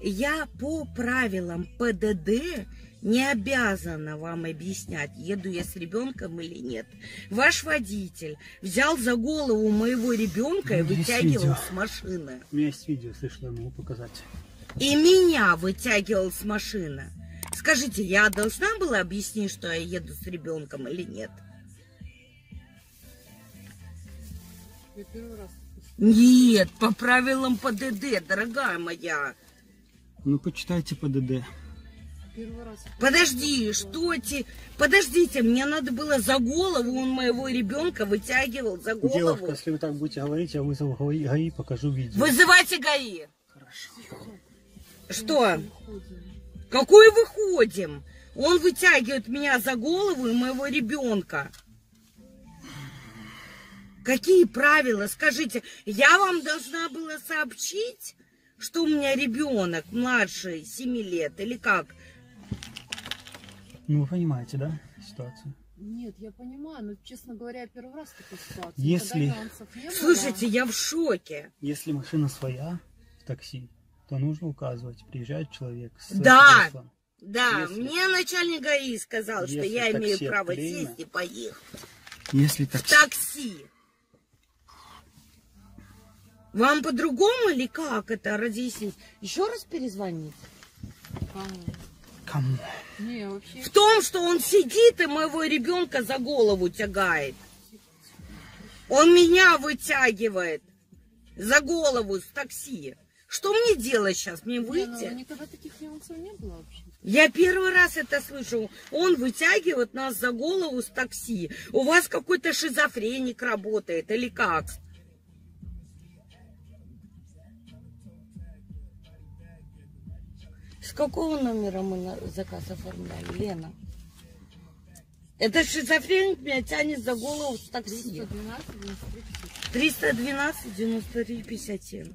Я по правилам ПДД не обязана вам объяснять, еду я с ребенком или нет. Ваш водитель взял за голову моего ребенка и вытягивал с машины. У меня есть видео, слышно, я могу показать. И меня вытягивал с машины. Скажите, я должна была объяснить, что я еду с ребенком или нет? Я первый раз. Нет, по правилам ПДД, дорогая моя. Ну, почитайте ПДД. Первый раз. Подожди, что тебе... Подождите, мне надо было за голову, он моего ребенка вытягивал за голову. Девушка, если вы так будете говорить, я вызову ГАИ, покажу видео. Вызывайте ГАИ. Хорошо. Что? Какой выходим? Он вытягивает меня за голову и моего ребенка. Какие правила? Скажите, я вам должна была сообщить, что у меня ребенок младше 7 лет или как? Ну, вы понимаете, да, ситуацию? Нет, я понимаю, но, честно говоря, я первый раз в такой ситуации. Если... Слушайте, я в шоке. Если машина своя в такси, то нужно указывать, приезжает человек с креслом. Да, если... мне начальник ГАИ сказал, если что я имею право сесть и поехать. Если такси... В такси. Вам по-другому или как это разъяснить? Еще раз перезвонить? Кому? Не, вообще... В том, что он сидит и моего ребенка за голову тягает. Он меня вытягивает за голову с такси. Что мне делать сейчас? Мне выйти? Ну, никогда таких нюансов не было вообще. Я первый раз это слышу. Он вытягивает нас за голову с такси. У вас какой-то шизофреник работает или как? С какого номера мы заказ оформляли, Лена? Это шизофреник меня тянет за голову с такси. 312-93-57.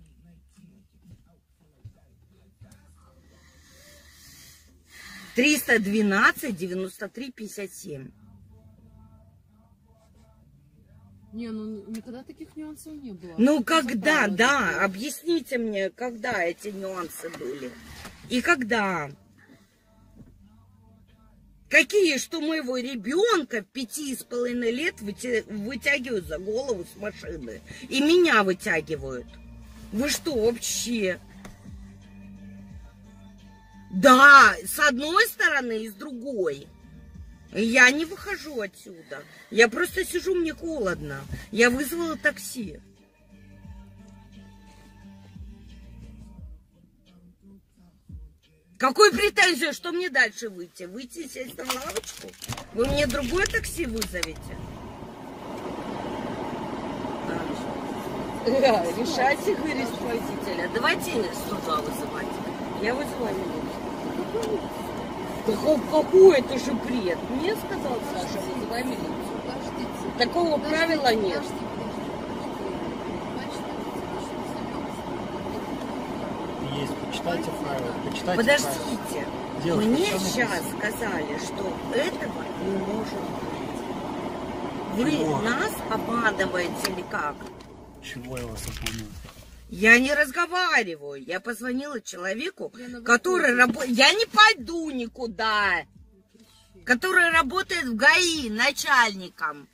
Не, ну никогда таких нюансов не было. Ну когда, да, объясните мне, когда эти нюансы были? И когда? Какие, что моего ребенка 5,5 лет вытягивают за голову с машины. И меня вытягивают. Вы что вообще? Да, с одной стороны и с другой. Я не выхожу отсюда. Я просто сижу, мне холодно. Я вызвала такси. Какую претензию, что мне дальше выйти? Выйти и сесть на лавочку? Вы мне другое такси вызовете? Да, решайте их водителя. Давайте сюда вызывать. Я вызываю. Какой это же бред? Мне сказал Саша, вызывай милицию. Такого правила нет. Есть, почитайте правила. Почитайте. Подождите. Правила. Мне сейчас сказали, что этого не может быть. Вы чего? Нас обманываете или как? Чего я вас обманываю? Я не разговариваю. Я позвонила человеку, который работает... Я не пойду никуда. Который работает в ГАИ начальником.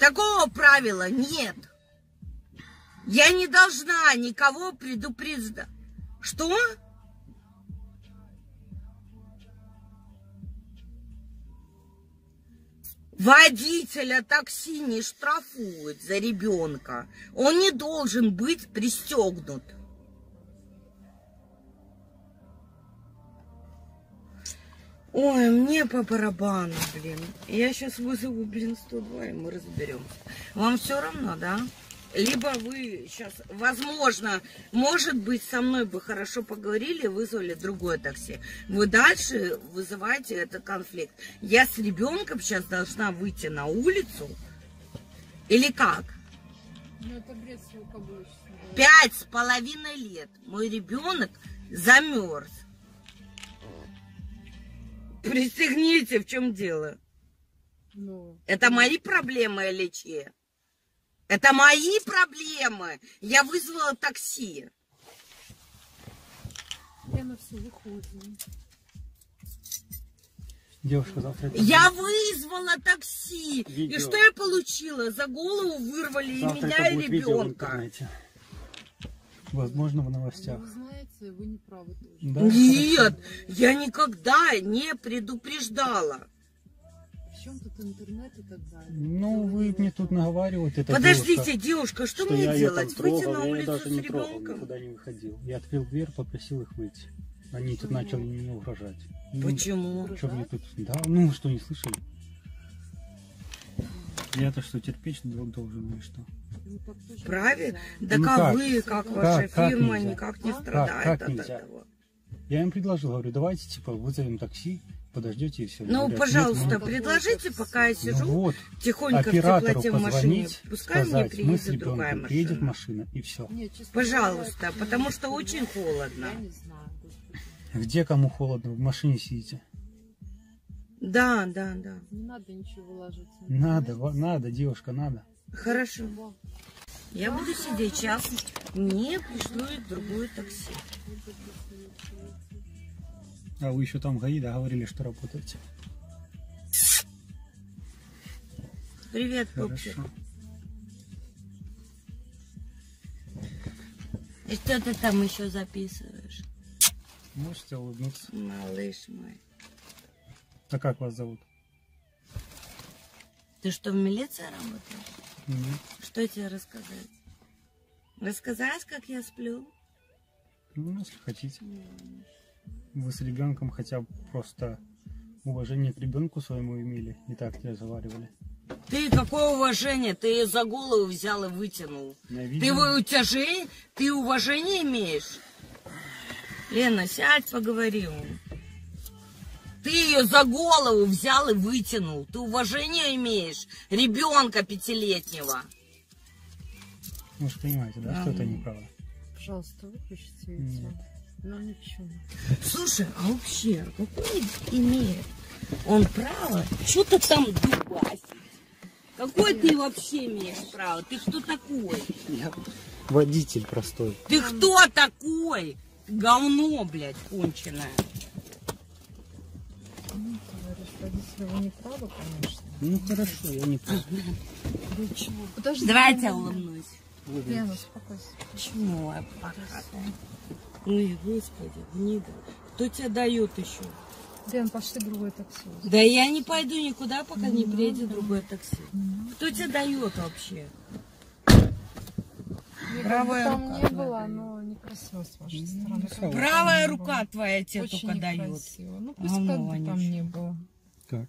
Такого правила нет. Я не должна никого предупреждать. Что? Водителя такси не штрафуют за ребенка. Он не должен быть пристегнут. Ой, мне по барабану, блин. Я сейчас вызову, блин, 102, и мы разберемся. Вам все равно, да? Либо вы сейчас, возможно, может быть, со мной бы хорошо поговорили, вызвали другое такси. Вы дальше вызываете этот конфликт. Я с ребенком сейчас должна выйти на улицу? Или как? Ну, это бред слуха больше. 5,5 лет мой ребенок замерз. Пристегните, в чем дело? Ну, это мои проблемы или чьи? Это мои проблемы. Я вызвала такси. Я на все выходим. Девушка, завтра... Я вызвала такси. Видео. И что я получила? За голову вырвали завтра и меня, и ребенка. Возможно, в новостях. Вы знаете, вы не правы тоже. Да? Нет, я никогда не предупреждала. Тут интернет и так далее. Ну, вы мне тут наговариваете. Подождите, девушка, что мне делать? Выйти на улицу с ребенком? Я никуда не выходил. Я открыл дверь, попросил их выйти. Они тут начали мне угрожать. Почему? Что мне тут? Да, ну что, не слышали? Я-то что, терпеть должен, или что? Правильно? Да как вы, как ваша фирма никак не страдает от этого? Я им предложил, говорю, давайте, типа, вызовем такси. Подождете и все. Ну, говорят, пожалуйста, нет, предложите, пока я сижу, ну, вот, тихонько в теплоте в машине. Пускай сказать, мне приедет другая машина. Приедет машина и все. Нет, пожалуйста, нет, потому что очень холодно. Я не знаю. Где кому холодно? В машине сидите. Да, да, да. Не надо ничего ложиться. Надо, надо, девушка, надо. Хорошо. Я буду сидеть час. Мне пришлют другое такси. А вы еще там в ГАИ, да, говорили, что работаете? Привет, пупчик. И что ты там еще записываешь? Можете улыбнуться. Малыш мой. А как вас зовут? Ты что, в милиции работаешь? Нет. Что тебе рассказать? Рассказать, как я сплю? Ну, если хотите. Вы с ребенком хотя бы просто уважение к ребенку своему имели и так не разговаривали. Ты какое уважение? Ты ее за голову взял и вытянул. Ты уважение имеешь? Лена, сядь, поговорим. Ты ее за голову взял и вытянул. Ты уважение имеешь? Ребенка пятилетнего. Вы же понимаете, да, что это неправо? Пожалуйста, выключите видео. Ну ничего. Слушай, а вообще, какой имеет он право что-то там дубасить? Какой ты вообще имеешь право? Ты кто такой? Я водитель простой. Ты кто такой? Говно, блядь, конченое. Ну, водитель, не право, конечно. Ну хорошо, я не прав. Подожди. Давайте я улыбнусь. Лена, успокойся. Чему я покатаю? Ой, господи, гнида. Кто тебя дает еще? Лен, пошли другое такси. Да я не пойду никуда, пока не приедет другое такси. Кто тебя дает вообще? Правая там рука. Там не было, но некрасиво с вашей стороны. Правая рука твоя тебе только дает. Ну пусть как бы там не было. Как?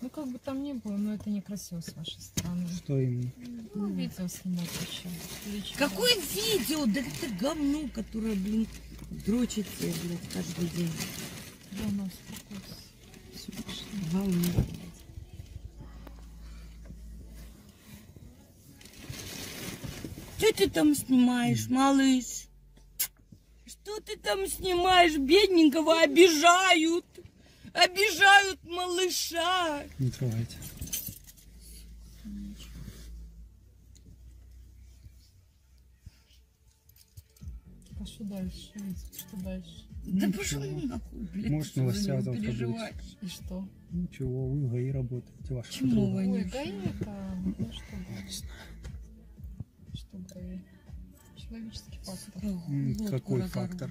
Ну как бы там не было, но это некрасиво с вашей стороны. Что именно? Ну, видео снимать еще. Какое видео? Да это говно, которое, блин, дрочит тебе, блин, каждый день. Да, ну, успокойся. Волна, блядь. Что ты там снимаешь, малыш? Что ты там снимаешь? Бедненького обижают. Обижают малыша. Не трогайте. Пошел дальше. Что дальше? Да пошел нахуй, блядь. Может, новостя там переживать. И что? Ничего, вы в ГАИ работаете. Ваша подруга. Ой, ГАИ это... Ну что, я не знаю. Что ГАИ? Человеческий фактор. Вот какой фактор?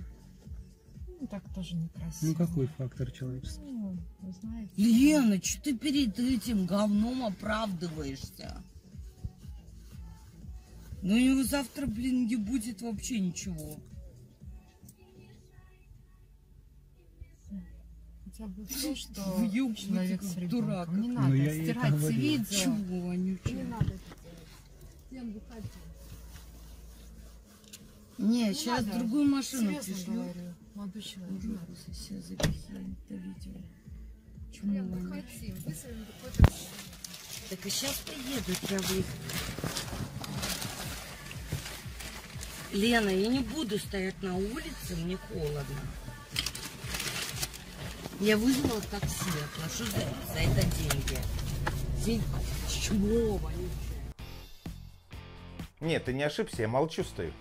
Ну, так тоже некрасиво. Ну, какой фактор человеческий? Ну, вы знаете. Лена, что ты перед этим говном оправдываешься? Ну, его завтра, блин, не будет вообще ничего. Хотя бы то, что человек с ребенком. Не надо стирать все видео. Чего, Анюча? Не надо стирать. Не, сейчас надо. Другую машину пришлю. Молодой человек, не надо. Все запихи, это видео. Чего я не хотим? Вызовем какой-то... Так и сейчас приедут, я выйду. Лена, я не буду стоять на улице, мне холодно. Я вызвала такси, отложу за это деньги. Деньги чего, Ванюша? Нет, ты не ошибся, я молчу стою.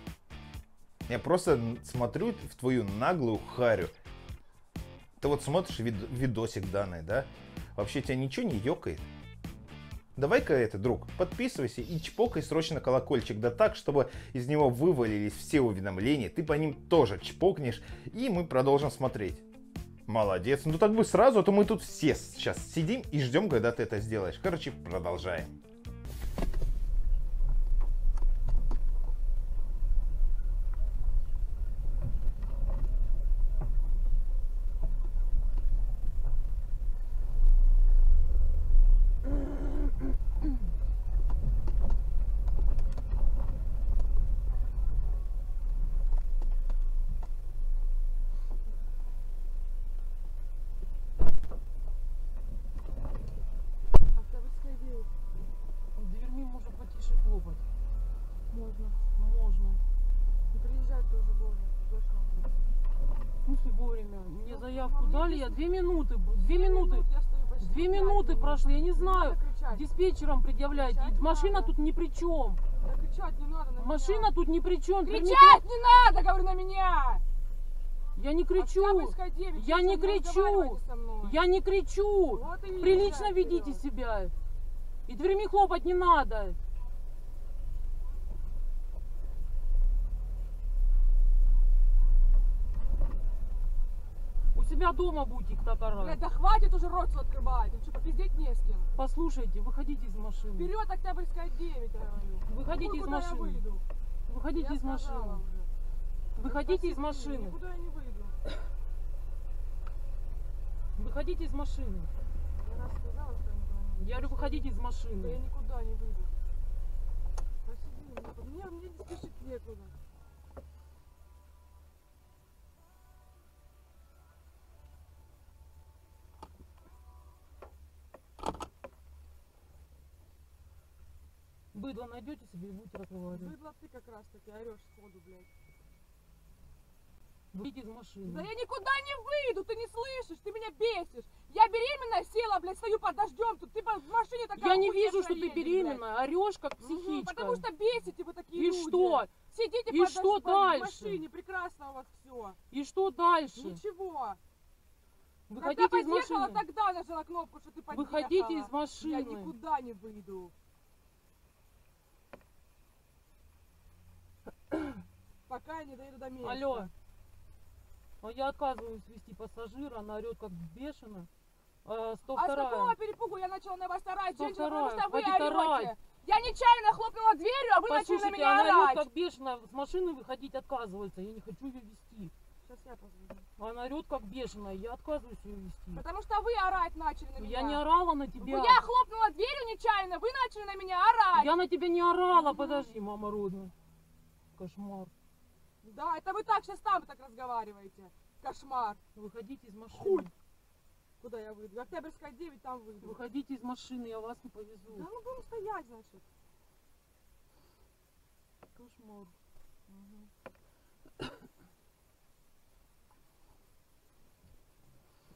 Я просто смотрю в твою наглую харю. Ты вот смотришь видосик данный, да? Вообще тебя ничего не ёкает. Давай-ка это, друг, подписывайся и чпокай срочно колокольчик. Да так, чтобы из него вывалились все уведомления. Ты по ним тоже чпокнешь, и мы продолжим смотреть. Молодец. Ну так бы сразу, а то мы тут все сейчас сидим и ждем, когда ты это сделаешь. Короче, продолжаем. Я не знаю, диспетчером предъявляйте. Машина тут ни при чем. Да, кричать не надо, машина тут ни при чем. Кричать не надо, говорю, на меня. Я не кричу. Я не кричу. Я не кричу. Вот прилично ведите себя. И дверьми хлопать не надо. Дома бутик татара. Блядь, да хватит уже рот открывать, что, попиздеть не с кем. Послушайте, выходите из машины. Вперед, Октябрьская 9. Выходите из машины. Выходите из машины. Выходите из машины. Никуда я не выйду. Выходите из машины. Я раз сказала, что я никуда не выйду. Я говорю, выходите из машины. Да я никуда не выйду. Посиди, мне не спешить некуда. Быдло найдете себе и будете разговаривать. Быдло ты как раз таки орешь сходу, блядь. Выйди из машины. Да я никуда не выйду, ты не слышишь, ты меня бесишь. Я беременная, села, блядь, стою под дождем, тут ты в машине такая. Я не вижу, что ты беременная, блядь. Орешь как психичка. Угу, потому что бесите вы такие люди. И что? Сидите и что дальше? В машине, прекрасно у вас все. И что дальше? Ничего. Выходите когда из подъехала, машины. Тогда нажала кнопку, что ты подъехала. Выходите из машины. Я никуда не выйду. Пока я не доеду до места. Алло. А я отказываюсь вести пассажира, она орет как бешено. 102. А с какого перепугу я начала на вас орать, женщина, потому что вы орете. Я нечаянно хлопнула дверью, а вы послушайте, начали на меня орать. Она орет как бешено, с машины выходить отказывается, я не хочу ее вести. Сейчас я позвоню. Она орет как бешеная, я отказываюсь ее вести. Потому что вы орать начали на меня. Я не орала на тебя. Я хлопнула дверью нечаянно, вы начали на меня орать. Я на тебя не орала, подожди, мама родная. Кошмар. Да, это вы так сейчас там так разговариваете. Кошмар. Выходите из машины. Хуй. Куда я выйду? Октябрьская 9, там выйду. Выходите из машины, я вас не повезу. Да мы будем стоять, значит. Кошмар. Угу.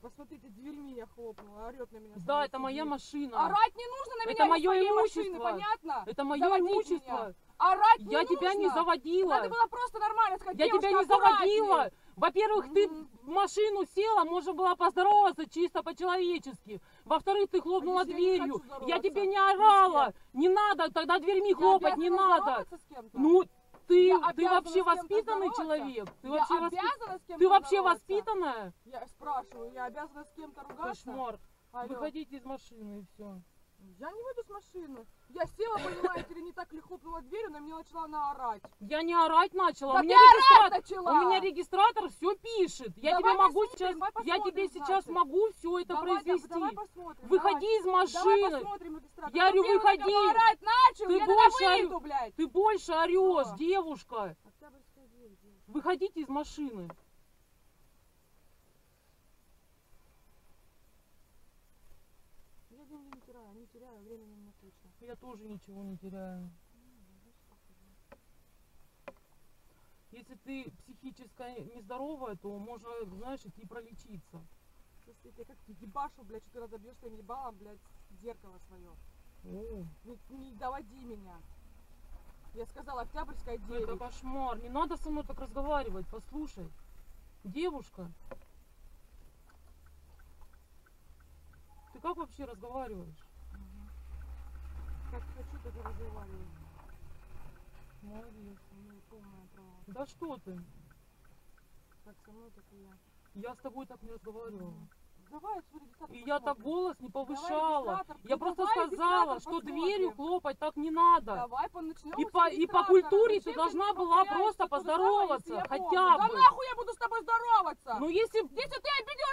Посмотрите, дверьми я хлопнула, орет на меня. Да, это моя машина. Орать не нужно на меня, это мое имущество. Машины, понятно? Это мое заводить имущество. Меня. Орать не я нужно. Тебя не заводила. Надо было просто нормально сказать. Я тебя не аккуратнее. Заводила. Во-первых, ты в машину села, можно было поздороваться чисто по-человечески. Во-вторых, ты хлопнула дверью. Я тебе не орала. Не надо, тогда дверьми я хлопать не надо. Ну, ты вообще воспитанный человек? Ты вообще, ты вообще воспитанная? Я спрашиваю, я обязана с кем-то ругаться? Кошмар. Алло. Выходите из машины и все. Я не выйду с машины. Я села, понимаете ли, не так ли хлопнула дверью, но мне начала она орать. Я не орать начала. Да у меня регистратор все пишет. Я тебе могу сейчас, я тебе сейчас могу все это произвести. Давай посмотрим. Выходи из машины. Давай посмотрим, регистратор. Я говорю, выходи. Ты больше орешь, девушка. Выходите из машины. Не теряю, времени не куча. Я тоже ничего не теряю. Если ты психически нездоровая, то можно, знаешь, не пролечиться. Сейчас я тебя как-то ебашу, блядь, что ты разобьешь своим ебалом, блядь, зеркало свое. Не доводи меня. Я сказала, Октябрьская 9. Это кошмар. Не надо со мной так разговаривать, послушай. Девушка. Ты как вообще разговариваешь? Как хочу, так и разговариваю. Молодец, у меня полное право. Да что ты? Как со мной, так и я. Я с тобой так не разговаривала. Давай, смотри, и я так голос не повышала. Давай, я просто сказала, что посмотрим. Дверью хлопать так не надо. Давай, и по культуре ты должна была просто поздороваться. Хотя бы. Да нахуй я буду с тобой здороваться? Ну если ты обиделась,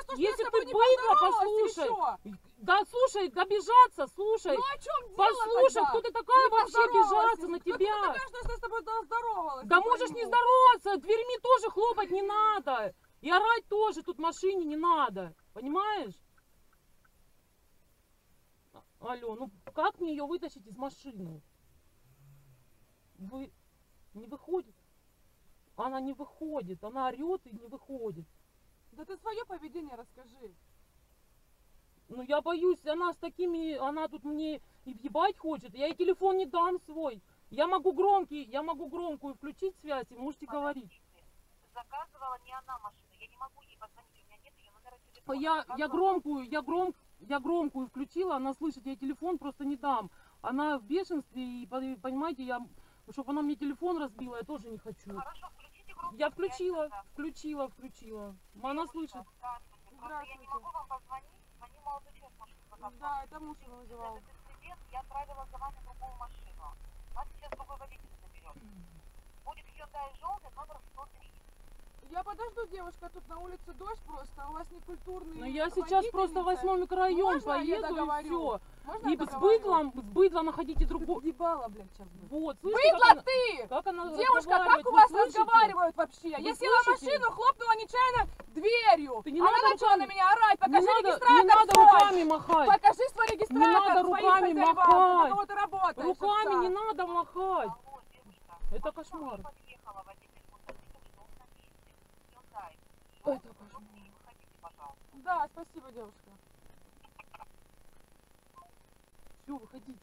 то что я с тобой не поздоровалась, или что? Да слушай, добежаться, слушай. Ну о чем дело? Послушай, кто ты такая вообще бежаться на тебя? Кто ты такая, что я с тобой здоровалась? Да можешь не здороваться, дверьми тоже хлопать не надо. И орать тоже тут в машине не надо. Понимаешь? Алло, ну как мне ее вытащить из машины? Вы не выходит? Она не выходит, она орет и не выходит. Да ты свое поведение расскажи. Ну я боюсь, она с такими, она тут мне и въебать хочет, я ей телефон не дам свой. Я могу громкую включить связь и можете говорить. Заказывала не она машину, я не могу ей позвонить, у меня нет ее номера телефона. Я громкую включила, она слышит, я телефон просто не дам. Она в бешенстве, и понимаете, чтобы она мне телефон разбила, я тоже не хочу. Хорошо, включите громкую. Я включила. Она слышит. Здравствуйте. Я не могу вам позвонить, звонил молодой человек, может, пожалуйста. Да, это муж его называл. Этот инцидент, я отправила за вами другую машину. Вас сейчас другой водитель заберет. Будет Hyundai желтый, номер 103. Я подожду, девушка, тут на улице дождь просто, у вас не культурный. Но я сейчас просто в 8 микрорайон поеду и все. И с быдлом находите другую. Ты ебала, блядь, сейчас. Вот, слышите, быдло ты! Девушка, как у вас разговаривают вообще? Я села в машину, хлопнула нечаянно дверью. Она начала на меня орать. Покажи регистратор. Не надо руками махать. Покажи свой регистратор. Не надо руками махать. Руками не надо махать. Это кошмар. Ой, да, спасибо, девушка. Все, выходите.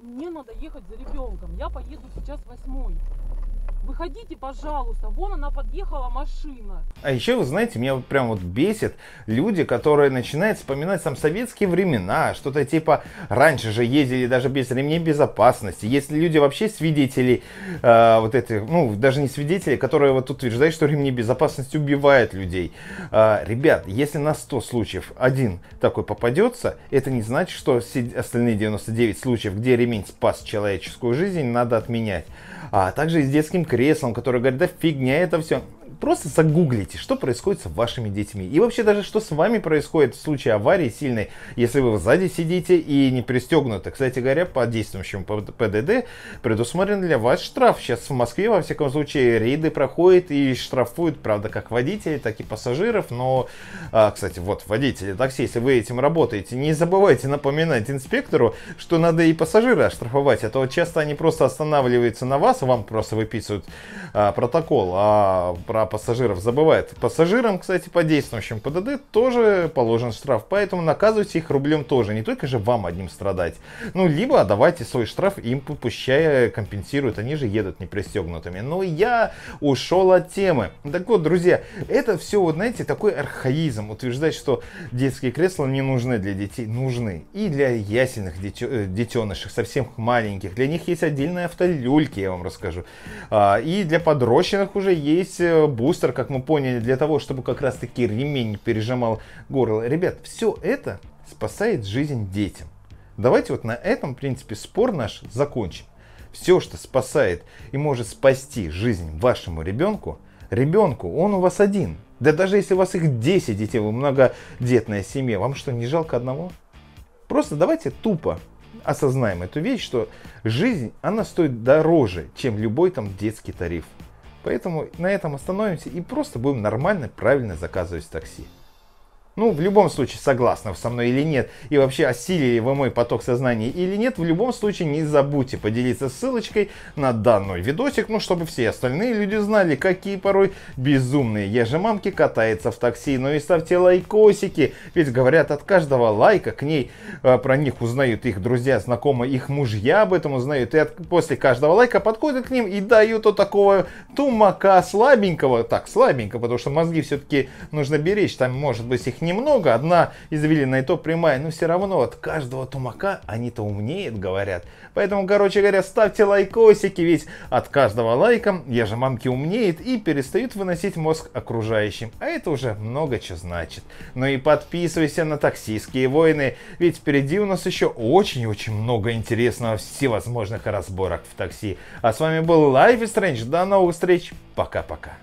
Мне надо ехать за ребенком. Я поеду сейчас 8-й. Выходите, пожалуйста. Вон она подъехала машина. А еще, вы знаете, меня вот прям вот бесит люди, которые начинают вспоминать там советские времена, что-то типа раньше же ездили даже без ремней безопасности. Если люди вообще свидетели вот этих, ну даже не свидетели, которые вот утверждают, что ремни безопасности убивают людей. Ребят, если на 100 случаев один такой попадется, это не значит, что остальные 99 случаев, где ремень спас человеческую жизнь, надо отменять. А также и с детским креслом, который говорит, да фигня это все. Просто загуглите, что происходит с вашими детьми. И вообще даже, что с вами происходит в случае аварии сильной, если вы сзади сидите и не пристегнуты. Кстати говоря, по действующему ПДД предусмотрен для вас штраф. Сейчас в Москве, во всяком случае, рейды проходят и штрафуют, правда, как водителей, так и пассажиров. Но, кстати, вот водители такси, если вы этим работаете, не забывайте напоминать инспектору, что надо и пассажира оштрафовать. А то часто они просто останавливаются на вас, вам просто выписывают протокол, а про пассажиров забывает. Пассажирам, кстати, по действующим ПДД тоже положен штраф, поэтому наказывайте их рублем тоже, не только же вам одним страдать. Ну, либо отдавайте свой штраф, им пущай компенсируют, они же едут непристегнутыми. Но я ушел от темы. Так вот, друзья, это все, вот знаете, такой архаизм, утверждать, что детские кресла не нужны для детей, нужны. И для ясенных детенышек, совсем маленьких, для них есть отдельные автолюльки, я вам расскажу. И для подрощенных уже есть бустер, как мы поняли, для того, чтобы как раз таки ремень не пережимал горло. Ребят, все это спасает жизнь детям. Давайте вот на этом, в принципе, спор наш закончим. Все, что спасает и может спасти жизнь вашему ребенку, он у вас один. Да даже если у вас их 10 детей, вы многодетная семья, вам что, не жалко одного? Просто давайте тупо осознаем эту вещь, что жизнь, она стоит дороже, чем любой там детский тариф. Поэтому на этом остановимся и просто будем нормально, правильно заказывать такси. Ну, в любом случае, согласны вы со мной или нет, и вообще осилили вы мой поток сознания или нет, в любом случае не забудьте поделиться ссылочкой на данный видосик, ну, чтобы все остальные люди знали, какие порой безумные яжемамки катаются в такси. Ну и ставьте лайкосики, ведь говорят, от каждого лайка к ней, про них узнают их друзья, знакомые, их мужья об этом узнают, и после каждого лайка подходят к ним и дают вот такого тумака слабенького, так, слабенького, потому что мозги все-таки нужно беречь, там, может быть, их не немного, одна извилина и то прямая, но все равно от каждого тумака они-то умнеют, говорят. Поэтому, короче говоря, ставьте лайкосики, ведь от каждого лайка яжемамки умнеют и перестают выносить мозг окружающим, а это уже много чего значит. Ну и подписывайся на Таксистские Войны, ведь впереди у нас еще очень-очень много интересного, всевозможных разборок в такси. А с вами был Life is Strange, до новых встреч, пока-пока.